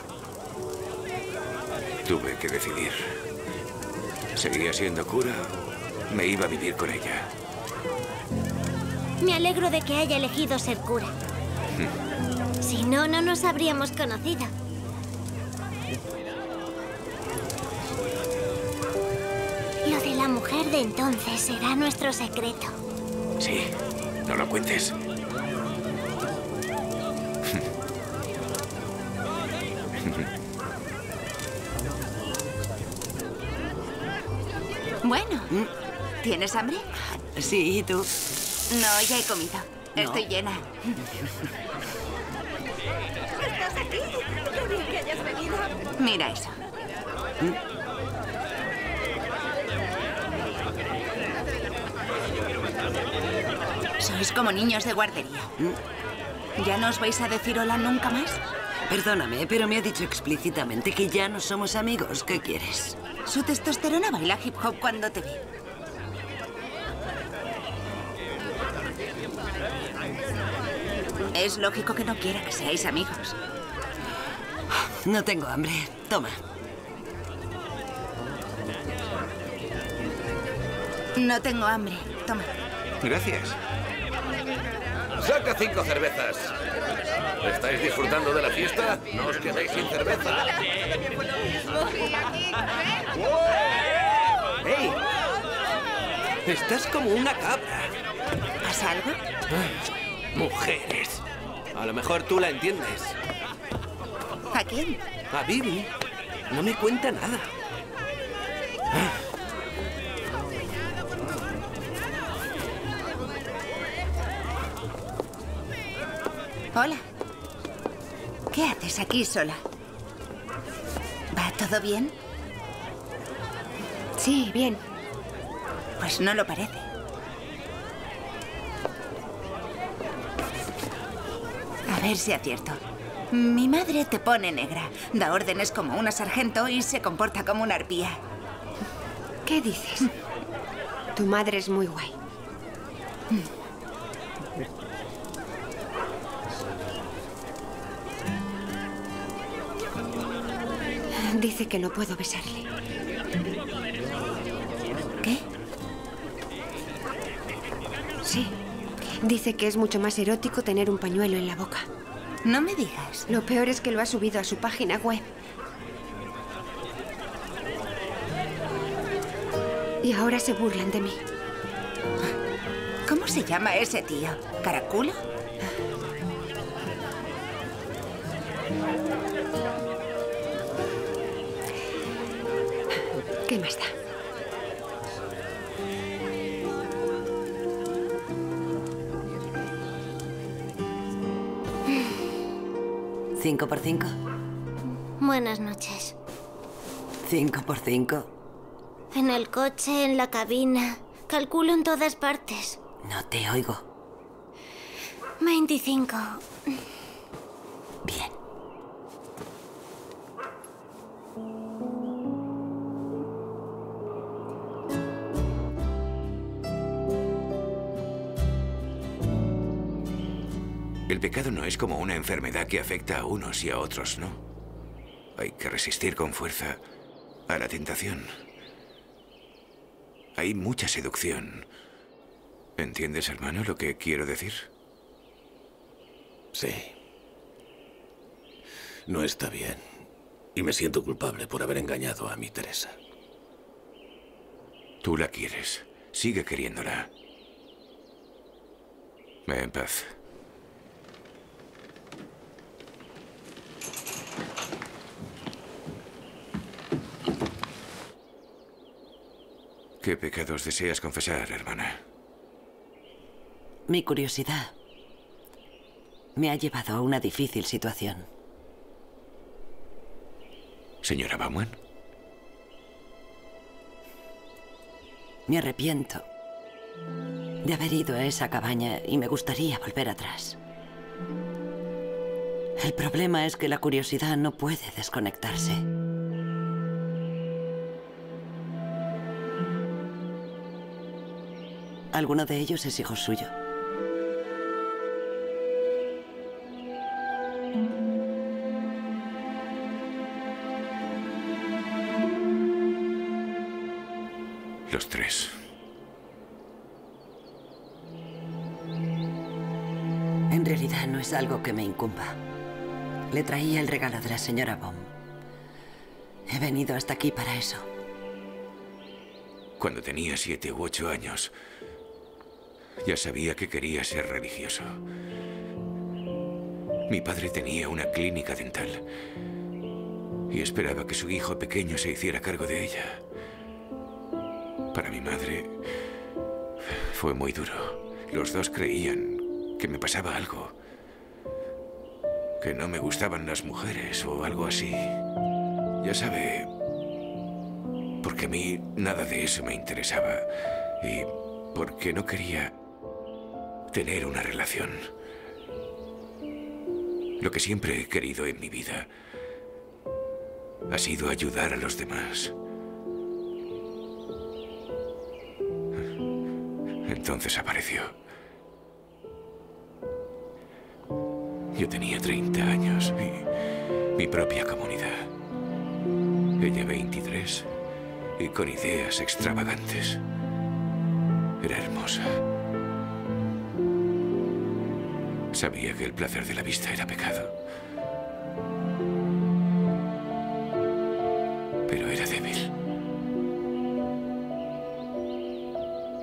Tuve que decidir. ¿Seguiría siendo cura o me iba a vivir con ella? Me alegro de que haya elegido ser cura. ¿Mm? Si no, no nos habríamos conocido. Lo de la mujer de entonces será nuestro secreto. Sí, no lo cuentes. Bueno, ¿tienes hambre? Sí, ¿y tú? No, ya he comido. No. Estoy llena. ¿Estás aquí? Qué bien que hayas venido. Mira eso. ¿Mm? Sois como niños de guardería. ¿Mm? ¿Ya no os vais a decir hola nunca más? Perdóname, pero me ha dicho explícitamente que ya no somos amigos. ¿Qué quieres? Su testosterona baila hip hop cuando te ve. Es lógico que no quiera que seáis amigos. No tengo hambre. Toma. No tengo hambre. Toma. Gracias. Saca cinco cervezas. ¿Estáis disfrutando de la fiesta? No os quedéis sin cerveza. ¡Hey! Estás como una cabra. ¿Pasa algo? Ah, mujeres. A lo mejor tú la entiendes. ¿A quién? A Bibi. No me cuenta nada. Ah. Hola. ¿Qué haces aquí sola? ¿Va todo bien? Sí, bien. Pues no lo parece. A ver si acierto. Mi madre te pone negra. Da órdenes como una sargento y se comporta como una arpía. ¿Qué dices? Tu madre es muy guay. Dice que no puedo besarle. ¿Qué? Sí. Dice que es mucho más erótico tener un pañuelo en la boca. No me digas. Lo peor es que lo ha subido a su página web. Y ahora se burlan de mí. ¿Cómo se llama ese tío? ¿Caraculo? ¿Qué más da? ¿Cinco por cinco? Buenas noches. ¿Cinco por cinco? En el coche, en la cabina. Calculo en todas partes. No te oigo. veinticinco. Bien. El pecado no es como una enfermedad que afecta a unos y a otros, ¿no? Hay que resistir con fuerza a la tentación. Hay mucha seducción. ¿Entiendes, hermano, lo que quiero decir? Sí. No está bien. Y me siento culpable por haber engañado a mi Teresa. Tú la quieres. Sigue queriéndola. Ve en paz. ¿Qué pecados deseas confesar, hermana? Mi curiosidad me ha llevado a una difícil situación. ¿Señora Baumann? Me arrepiento de haber ido a esa cabaña y me gustaría volver atrás. El problema es que la curiosidad no puede desconectarse. Alguno de ellos es hijo suyo. Los tres. En realidad no es algo que me incumba. Le traía el regalo de la señora Baum. He venido hasta aquí para eso. Cuando tenía siete u ocho años... ya sabía que quería ser religioso. Mi padre tenía una clínica dental y esperaba que su hijo pequeño se hiciera cargo de ella. Para mi madre fue muy duro. Los dos creían que me pasaba algo, que no me gustaban las mujeres o algo así. Ya sabe, porque a mí nada de eso me interesaba y porque no quería tener una relación. Lo que siempre he querido en mi vida ha sido ayudar a los demás. Entonces apareció. Yo tenía treinta años y mi propia comunidad. Ella veintitrés y con ideas extravagantes. Era hermosa. Sabía que el placer de la vista era pecado. Pero era débil.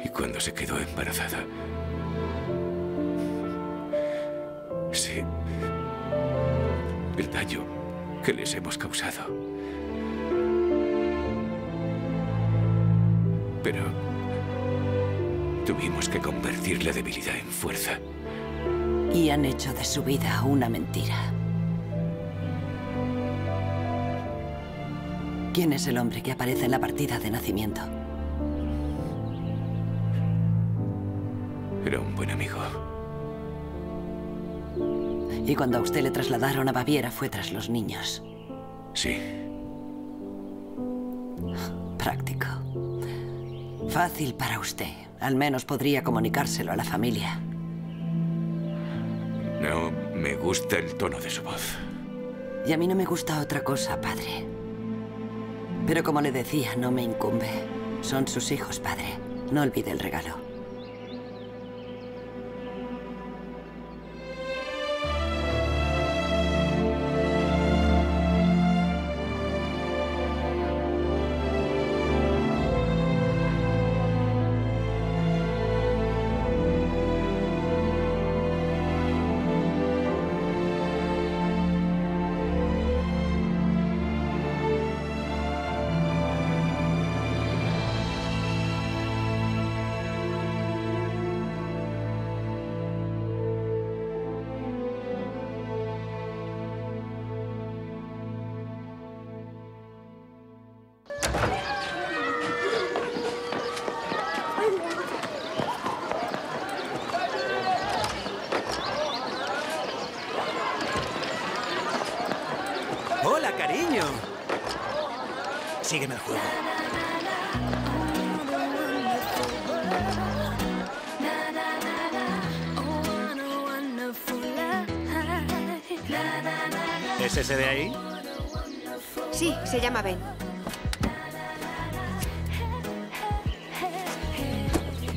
Y cuando se quedó embarazada... sé el daño que les hemos causado. Pero... tuvimos que convertir la debilidad en fuerza. Y han hecho de su vida una mentira. ¿Quién es el hombre que aparece en la partida de nacimiento? Era un buen amigo. Y cuando a usted le trasladaron a Baviera fue tras los niños. Sí. Práctico. Fácil para usted. Al menos podría comunicárselo a la familia. No me gusta el tono de su voz. Y a mí no me gusta otra cosa, padre. Pero como le decía, no me incumbe. Son sus hijos, padre. No olvide el regalo. Sígueme el juego. ¿Es ese de ahí? Sí, se llama Ben.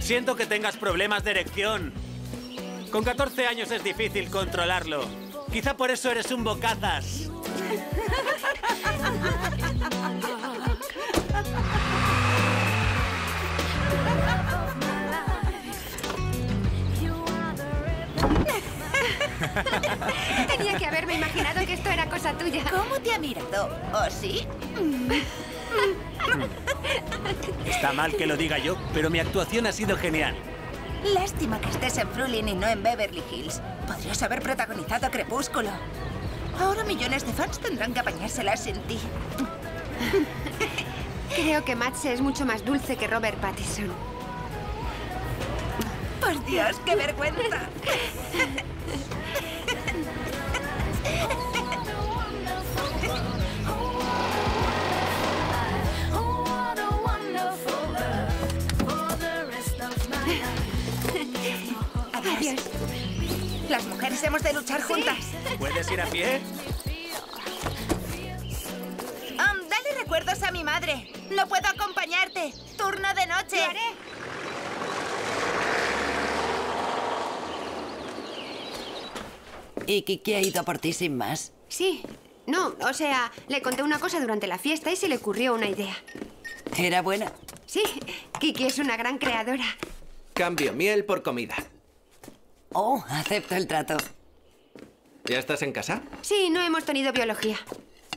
Siento que tengas problemas de erección. Con catorce años es difícil controlarlo. Quizá por eso eres un bocazas. Tenía que haberme imaginado que esto era cosa tuya. ¿Cómo te ha mirado? ¿O sí? Está mal que lo diga yo, pero mi actuación ha sido genial. Lástima que estés en Frühling y no en Beverly Hills. Podrías haber protagonizado Crepúsculo. Ahora millones de fans tendrán que apañárselas sin ti. Creo que Matze es mucho más dulce que Robert Pattinson. ¡Por Dios, qué vergüenza! Adiós. Las mujeres hemos de luchar juntas. ¿Puedes ir a pie? Um, dale recuerdos a mi madre. No puedo acompañarte. Turno de noche. Lo haré. ¿Y Kiki ha ido por ti sin más? Sí. No, o sea, le conté una cosa durante la fiesta y se le ocurrió una idea. ¿Era buena? Sí. Kiki es una gran creadora. Cambio miel por comida. Oh, acepto el trato. ¿Ya estás en casa? Sí, no hemos tenido biología.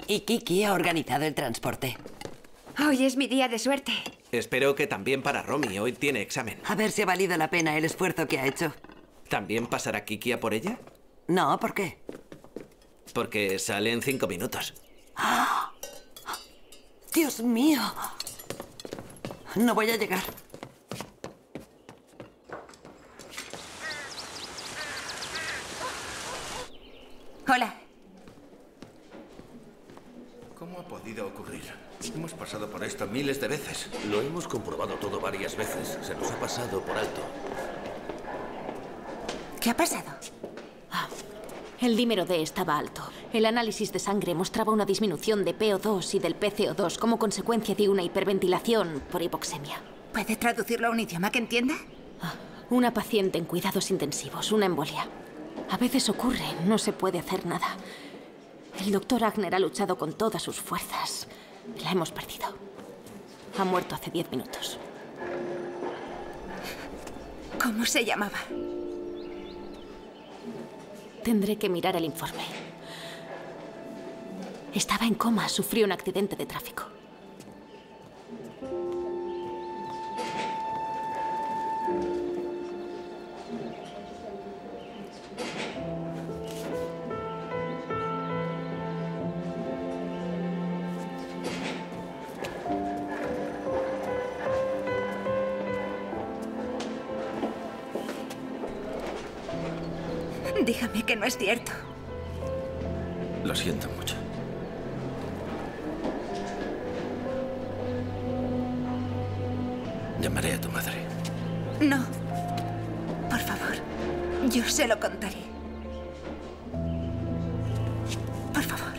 Y Kiki ha organizado el transporte. Hoy es mi día de suerte. Espero que también para Romy. Hoy tiene examen. A ver si ha valido la pena el esfuerzo que ha hecho. ¿También pasará Kiki a por ella? No, ¿por qué? Porque sale en cinco minutos. ¡Ah! ¡Dios mío! No voy a llegar. Hola. ¿Cómo ha podido ocurrir? Hemos pasado por esto miles de veces. Lo hemos comprobado todo varias veces. Se nos ha pasado por alto. ¿Qué ha pasado? Ah, el dímero D estaba alto. El análisis de sangre mostraba una disminución de P O dos y del P C O dos como consecuencia de una hiperventilación por hipoxemia. ¿Puede traducirlo a un idioma que entienda? Ah, una paciente en cuidados intensivos, una embolia. A veces ocurre, no se puede hacer nada. El doctor Agner ha luchado con todas sus fuerzas. La hemos perdido. Ha muerto hace diez minutos. ¿Cómo se llamaba? Tendré que mirar el informe. Estaba en coma, sufrió un accidente de tráfico. Dígame que no es cierto. Lo siento mucho. Llamaré a tu madre. No. Por favor. Yo se lo contaré. Por favor.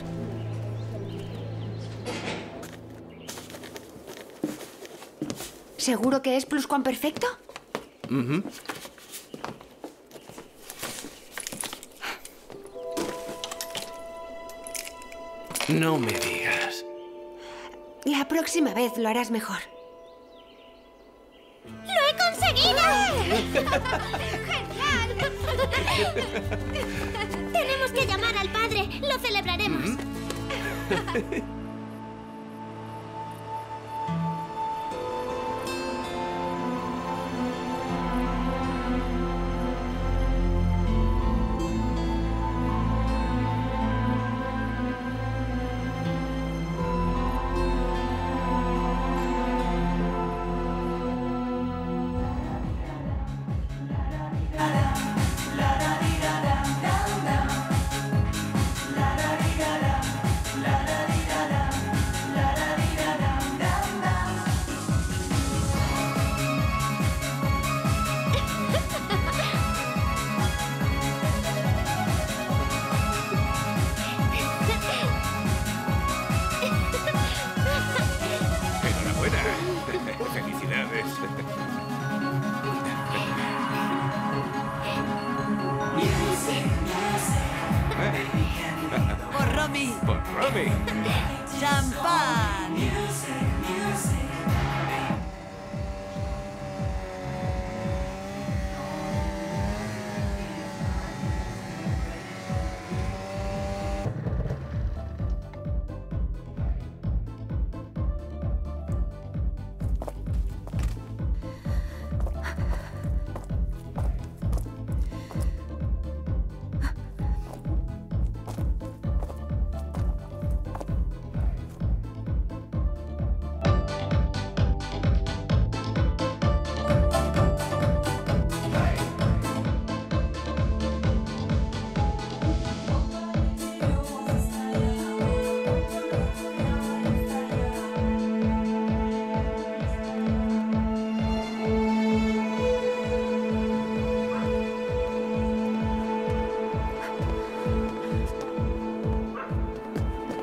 ¿Seguro que es pluscuamperfecto? Uh-huh. No me digas. La próxima vez lo harás mejor. ¡Lo he conseguido! ¡Genial! Tenemos que llamar al padre. Lo celebraremos. ¿Mm?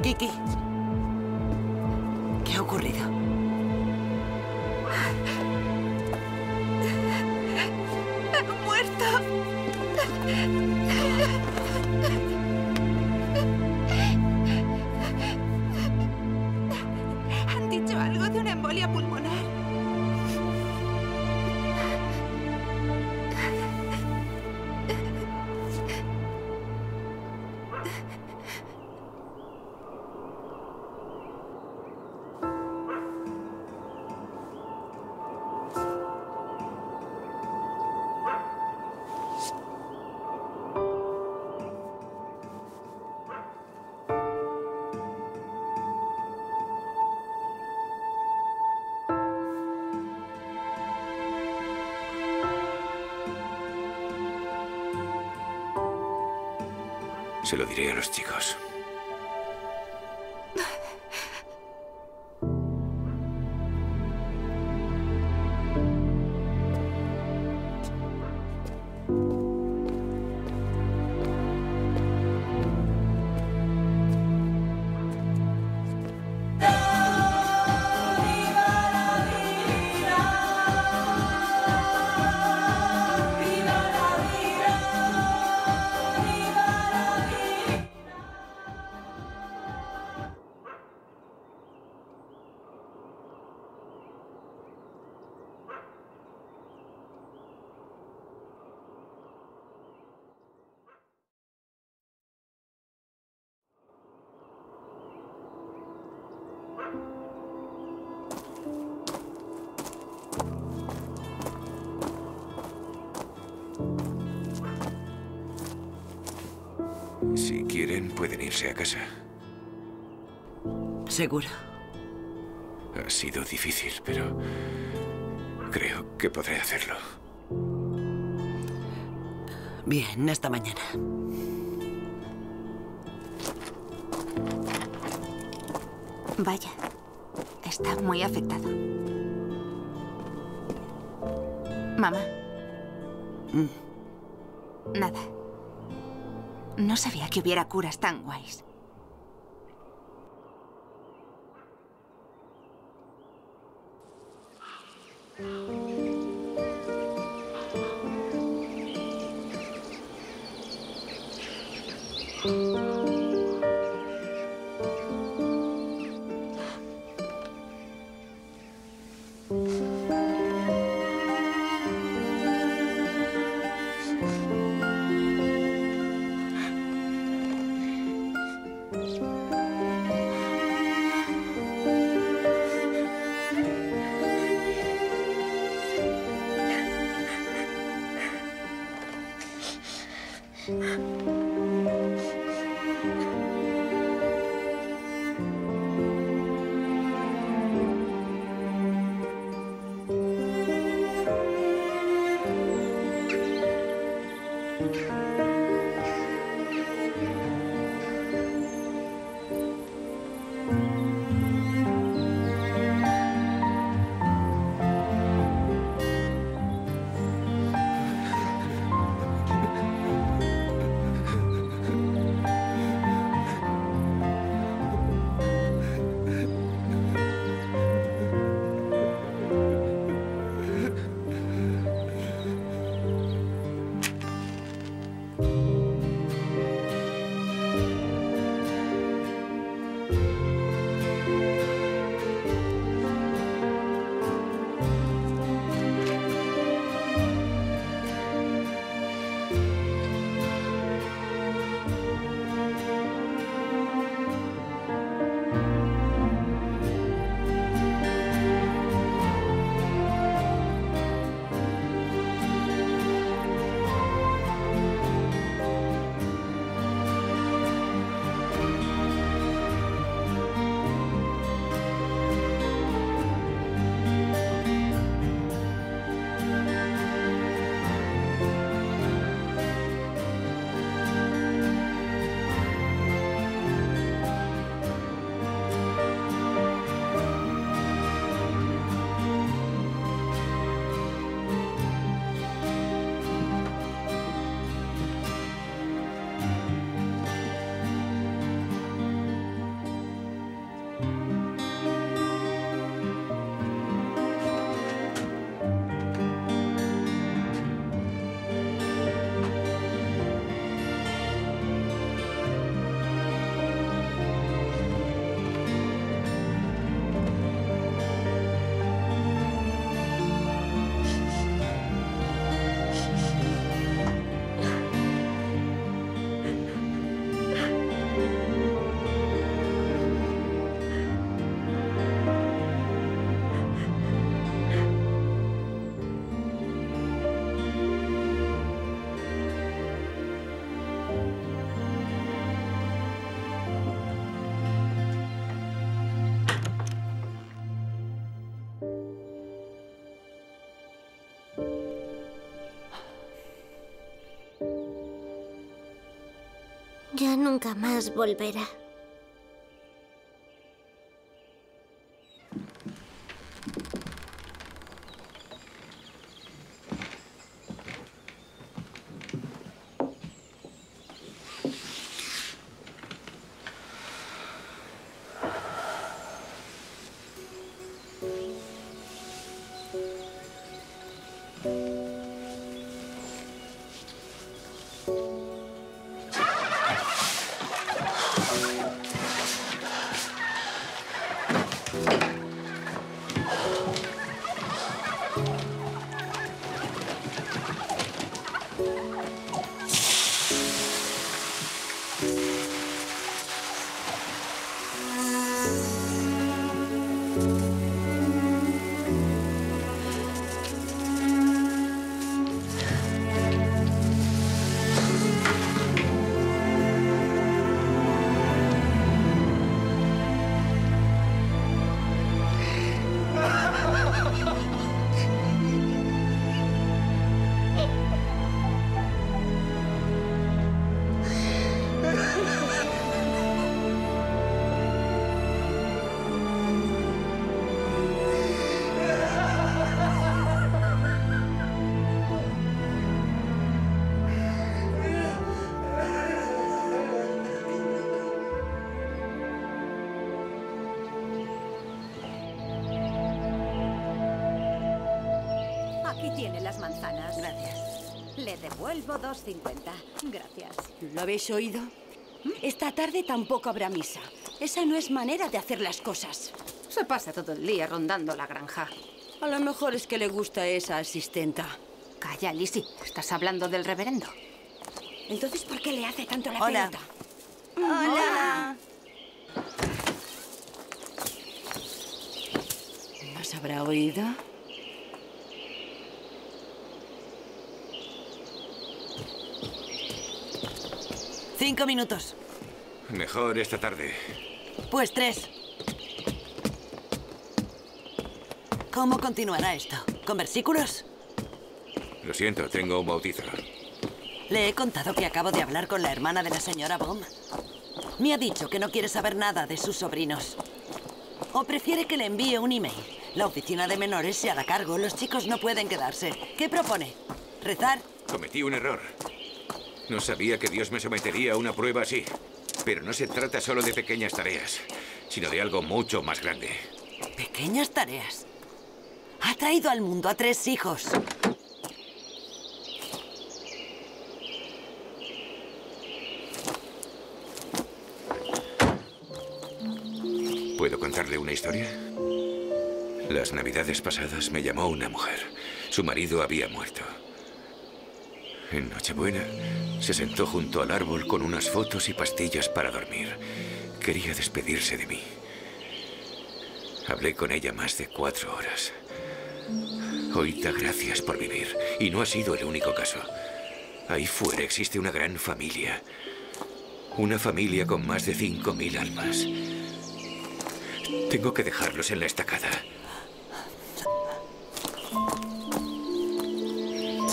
Kiki, ¿qué ha ocurrido? ¡Ha muerto! Han dicho algo de una embolia pulmonar. Se lo diré a los chicos. Si quieren, pueden irse a casa. ¿Seguro? Ha sido difícil, pero creo que podré hacerlo. Bien, hasta mañana. Vaya, está muy afectado. Mamá. Mm. Nada. No sabía que hubiera curas tan guays. Ya nunca más volverá. Tiene las manzanas. Gracias. Le devuelvo dos cincuenta. Gracias. ¿Lo habéis oído? Esta tarde tampoco habrá misa. Esa no es manera de hacer las cosas. Se pasa todo el día rondando la granja. A lo mejor es que le gusta esa asistenta. Calla, Lizzie. Estás hablando del reverendo. Entonces, ¿por qué le hace tanto la Hola. pelota? Hola. ¿Nos habrá oído? Cinco minutos. Mejor esta tarde. Pues tres. ¿Cómo continuará esto? ¿Con versículos? Lo siento, tengo un bautizo. Le he contado que acabo de hablar con la hermana de la señora Baum. Me ha dicho que no quiere saber nada de sus sobrinos. O prefiere que le envíe un email. La oficina de menores se hará cargo. Los chicos no pueden quedarse. ¿Qué propone? ¿Rezar? Cometí un error. No sabía que Dios me sometería a una prueba así. Pero no se trata solo de pequeñas tareas, sino de algo mucho más grande. ¿Pequeñas tareas? Ha traído al mundo a tres hijos. ¿Puedo contarle una historia? Las navidades pasadas me llamó una mujer. Su marido había muerto. En Nochebuena, se sentó junto al árbol con unas fotos y pastillas para dormir. Quería despedirse de mí. Hablé con ella más de cuatro horas. Hoy da gracias por vivir. Y no ha sido el único caso. Ahí fuera existe una gran familia. Una familia con más de cinco mil almas. Tengo que dejarlos en la estacada.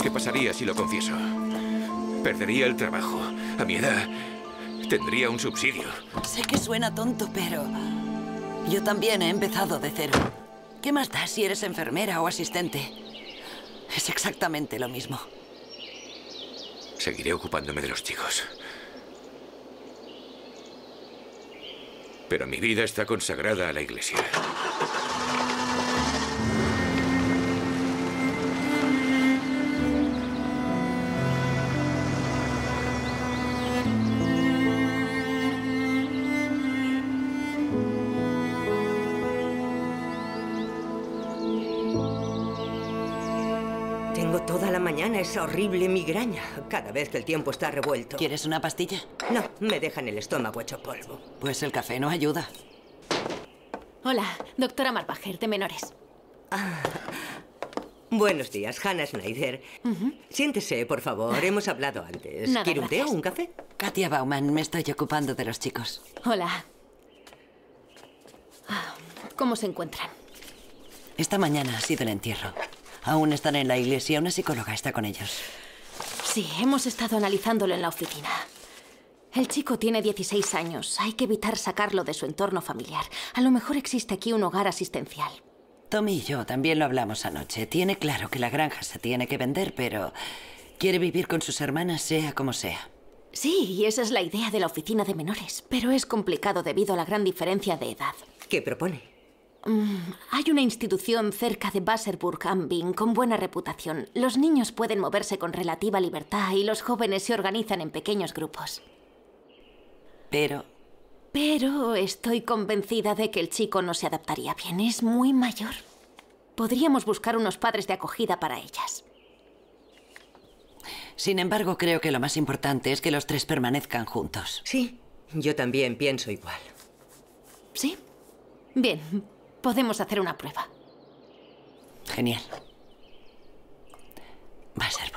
¿Qué pasaría si lo confieso? Perdería el trabajo. A mi edad, tendría un subsidio. Sé que suena tonto, pero yo también he empezado de cero. ¿Qué más da si eres enfermera o asistente? Es exactamente lo mismo. Seguiré ocupándome de los chicos. Pero mi vida está consagrada a la iglesia. Es horrible migraña cada vez que el tiempo está revuelto. ¿Quieres una pastilla? No, me dejan el estómago hecho polvo. Pues el café no ayuda. Hola, doctora Marvajer, de menores. Ah, buenos días, Hannah Schneider. Uh-huh. Siéntese, por favor, hemos hablado antes. Nada, ¿quiere un té o un café? Katia Baumann, me estoy ocupando de los chicos. Hola. ¿Cómo se encuentran? Esta mañana ha sido el entierro. Aún están en la iglesia. Una psicóloga está con ellos. Sí, hemos estado analizándolo en la oficina. El chico tiene dieciséis años. Hay que evitar sacarlo de su entorno familiar. A lo mejor existe aquí un hogar asistencial. Tommy y yo también lo hablamos anoche. Tiene claro que la granja se tiene que vender, pero quiere vivir con sus hermanas sea como sea. Sí, y esa es la idea de la oficina de menores. Pero es complicado debido a la gran diferencia de edad. ¿Qué propone? Mm, hay una institución cerca de Wasserburg-Ambing con buena reputación. Los niños pueden moverse con relativa libertad y los jóvenes se organizan en pequeños grupos. Pero... Pero estoy convencida de que el chico no se adaptaría bien. Es muy mayor. Podríamos buscar unos padres de acogida para ellas. Sin embargo, creo que lo más importante es que los tres permanezcan juntos. Sí, yo también pienso igual. ¿Sí? Bien, podemos hacer una prueba. Genial. Wasserburg.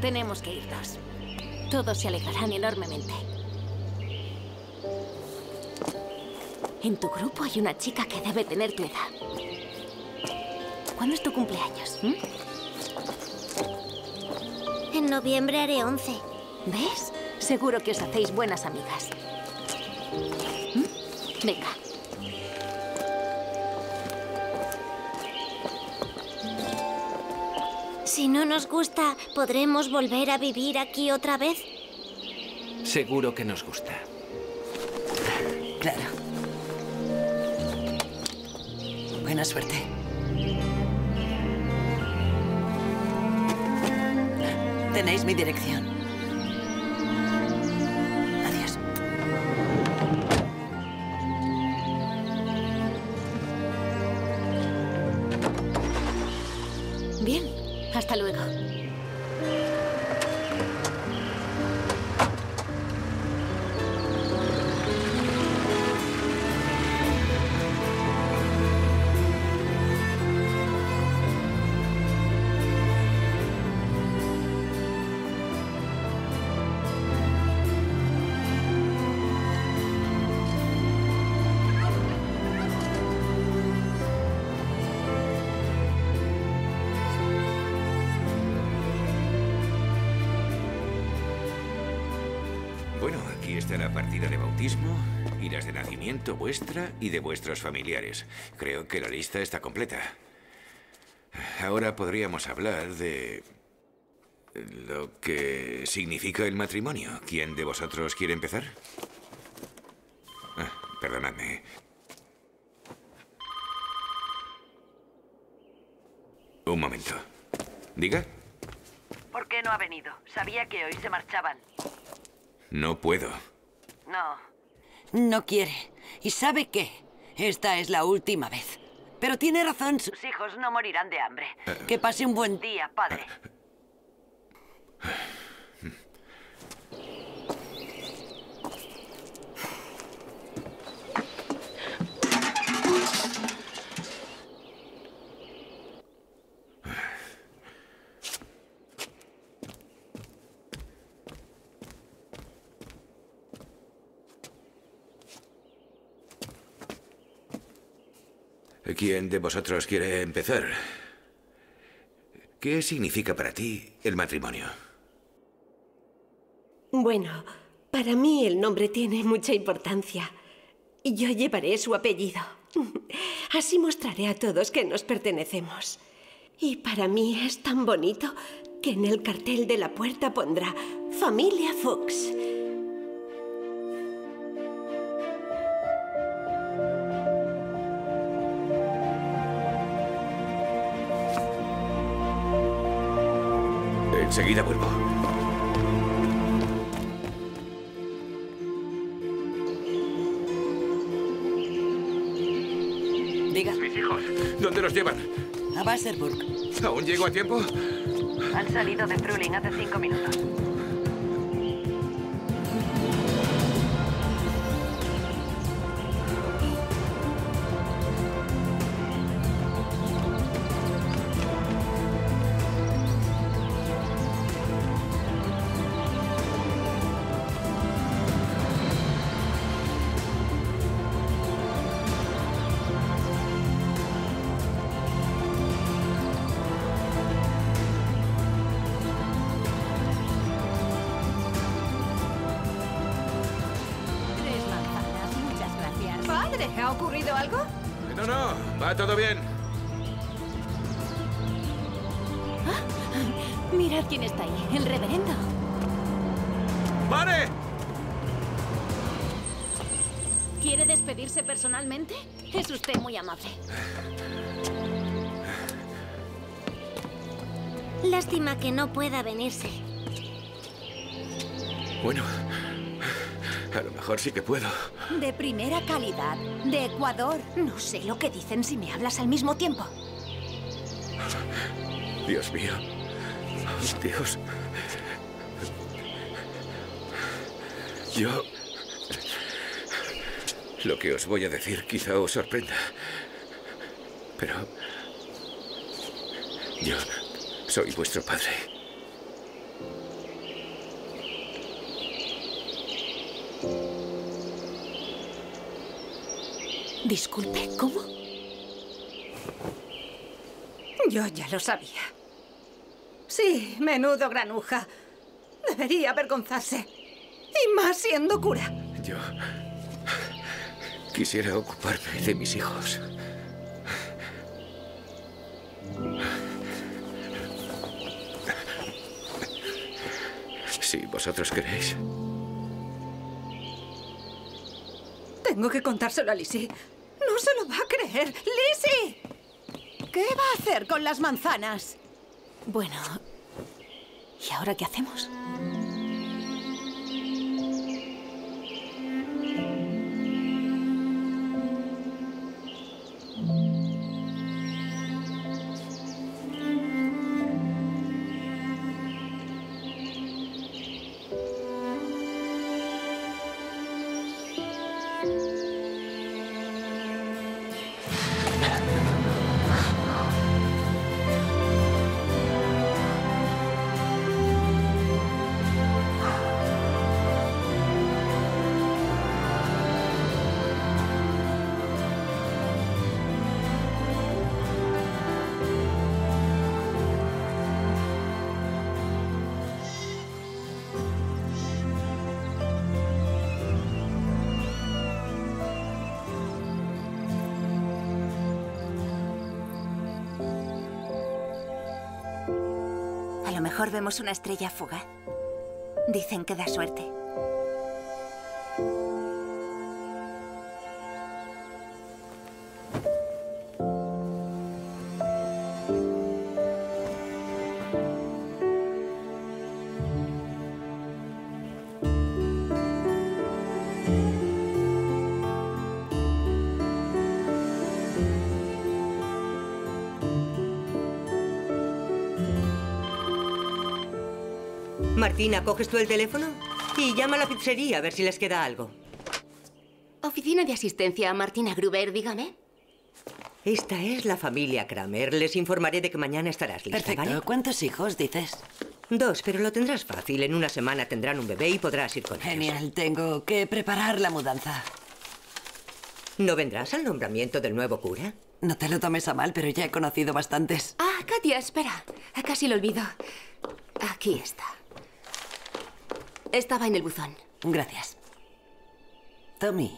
Tenemos que irnos. Todos se alegrarán enormemente. En tu grupo hay una chica que debe tener tu edad. ¿Cuándo es tu cumpleaños? ¿Mm? En noviembre haré once. ¿Ves? Seguro que os hacéis buenas amigas. ¿Mm? Venga. Si no nos gusta, ¿podremos volver a vivir aquí otra vez? Seguro que nos gusta. Claro. Buena suerte. Tenéis mi dirección. Adiós. Bien, hasta luego. Las de nacimiento vuestra y de vuestros familiares. Creo que la lista está completa. Ahora podríamos hablar de lo que significa el matrimonio. ¿Quién de vosotros quiere empezar? Ah, perdonadme. Un momento. ¿Diga? ¿Por qué no ha venido? Sabía que hoy se marchaban. No puedo. No. No quiere. ¿Y sabe qué? Esta es la última vez. Pero tiene razón. Sus hijos no morirán de hambre. Uh, que pase un buen día, padre. Uh, uh, ¿Quién de vosotros quiere empezar? ¿Qué significa para ti el matrimonio? Bueno, para mí el nombre tiene mucha importancia. Yo llevaré su apellido. Así mostraré a todos que nos pertenecemos. Y para mí es tan bonito que en el cartel de la puerta pondrá Familia Fuchs. Enseguida vuelvo. Diga. Mis hijos, ¿dónde los llevan? A Wasserburg. ¿Aún llego a tiempo? Han salido de Frühling hace cinco minutos. ¿Ha ocurrido algo? No, no, va todo bien. Ah, mirad quién está ahí, el reverendo. ¡Vale! ¿Quiere despedirse personalmente? Es usted muy amable. Lástima que no pueda venirse. Bueno, a lo mejor sí que puedo. De primera calidad, de Ecuador. No sé lo que dicen si me hablas al mismo tiempo. Dios mío. Dios. Yo... Lo que os voy a decir quizá os sorprenda. Pero... Yo soy vuestro padre. Disculpe, ¿cómo? Yo ya lo sabía. Sí, menudo granuja. Debería avergonzarse. Y más siendo cura. Yo... quisiera ocuparme de mis hijos. Si vosotros queréis. Tengo que contárselo a Lizzie. No se lo va a creer. ¡Lizzie! ¿Qué va a hacer con las manzanas? Bueno... ¿y ahora qué hacemos? Mejor vemos una estrella fugaz. Dicen que da suerte. Martina, ¿coges tú el teléfono? Y llama a la pizzería a ver si les queda algo. Oficina de asistencia, Martina Gruber, dígame. Esta es la familia Kramer. Les informaré de que mañana estarás lista, perfecto, ¿vale? ¿Cuántos hijos dices? Dos, pero lo tendrás fácil. En una semana tendrán un bebé y podrás ir con ellos. Genial, tengo que preparar la mudanza. ¿No vendrás al nombramiento del nuevo cura? No te lo tomes a mal, pero ya he conocido bastantes. Ah, Katia, espera. Casi lo olvido. Aquí está. Estaba en el buzón. Gracias. Tommy.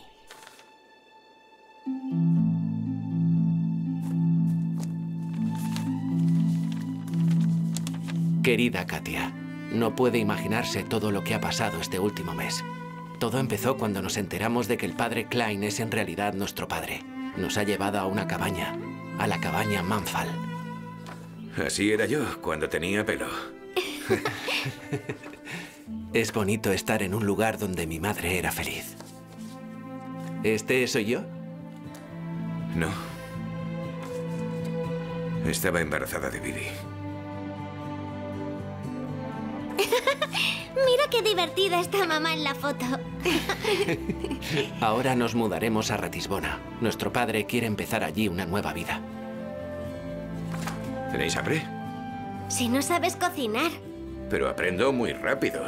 Querida Katia, no puede imaginarse todo lo que ha pasado este último mes. Todo empezó cuando nos enteramos de que el padre Klein es en realidad nuestro padre. Nos ha llevado a una cabaña, a la cabaña Mangfall. Así era yo cuando tenía pelo. Es bonito estar en un lugar donde mi madre era feliz. ¿Este soy yo? No. Estaba embarazada de Bibi. Mira qué divertida está mamá en la foto. Ahora nos mudaremos a Ratisbona. Nuestro padre quiere empezar allí una nueva vida. ¿Tenéis hambre? Si no sabes cocinar. Pero aprendo muy rápido.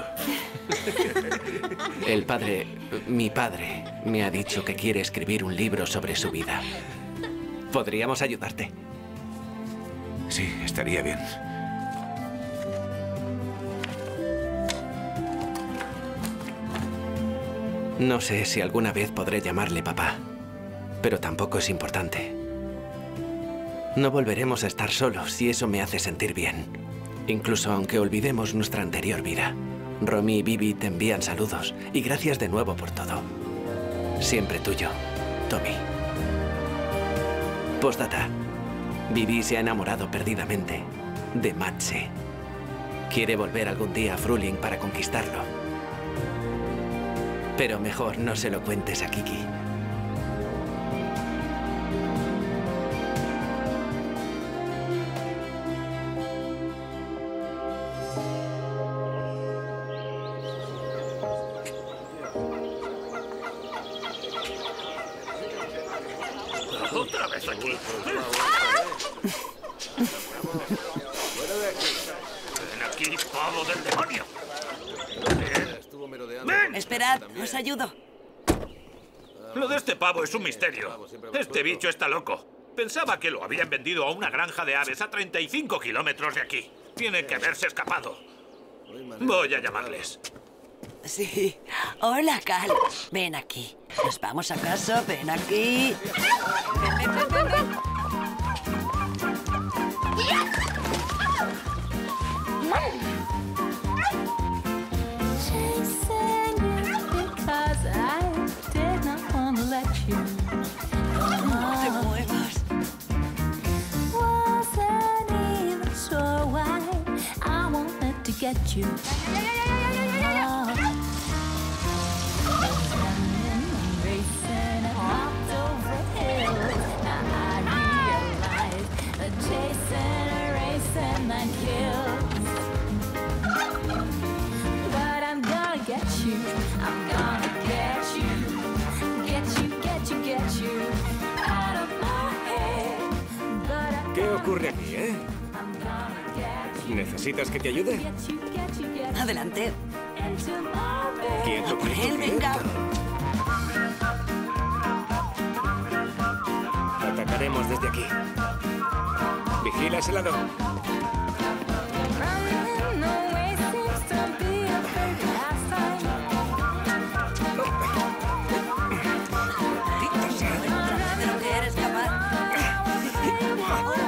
El padre, mi padre, me ha dicho que quiere escribir un libro sobre su vida. ¿Podríamos ayudarte? Sí, estaría bien. No sé si alguna vez podré llamarle papá, pero tampoco es importante. No volveremos a estar solos y eso me hace sentir bien. Incluso aunque olvidemos nuestra anterior vida. Romy y Bibi te envían saludos y gracias de nuevo por todo. Siempre tuyo, Tommy. Postdata. Bibi se ha enamorado perdidamente de Matze. Quiere volver algún día a Frühling para conquistarlo. Pero mejor no se lo cuentes a Kiki. Lo de este pavo es un misterio. Este bicho está loco. Pensaba que lo habían vendido a una granja de aves a treinta y cinco kilómetros de aquí. Tiene que haberse escapado. Voy a llamarles. Sí. Hola, Carl. Ven aquí. Nos vamos a casa. Ven aquí. Ven, ven, ven, ven, ven. Get you. ¿Qué ocurre aquí, eh? ¿Necesitas que te ayude? Adelante. Quieto, quieto, venga. Atacaremos desde aquí. Vigila ese lado. Pero que eres capaz.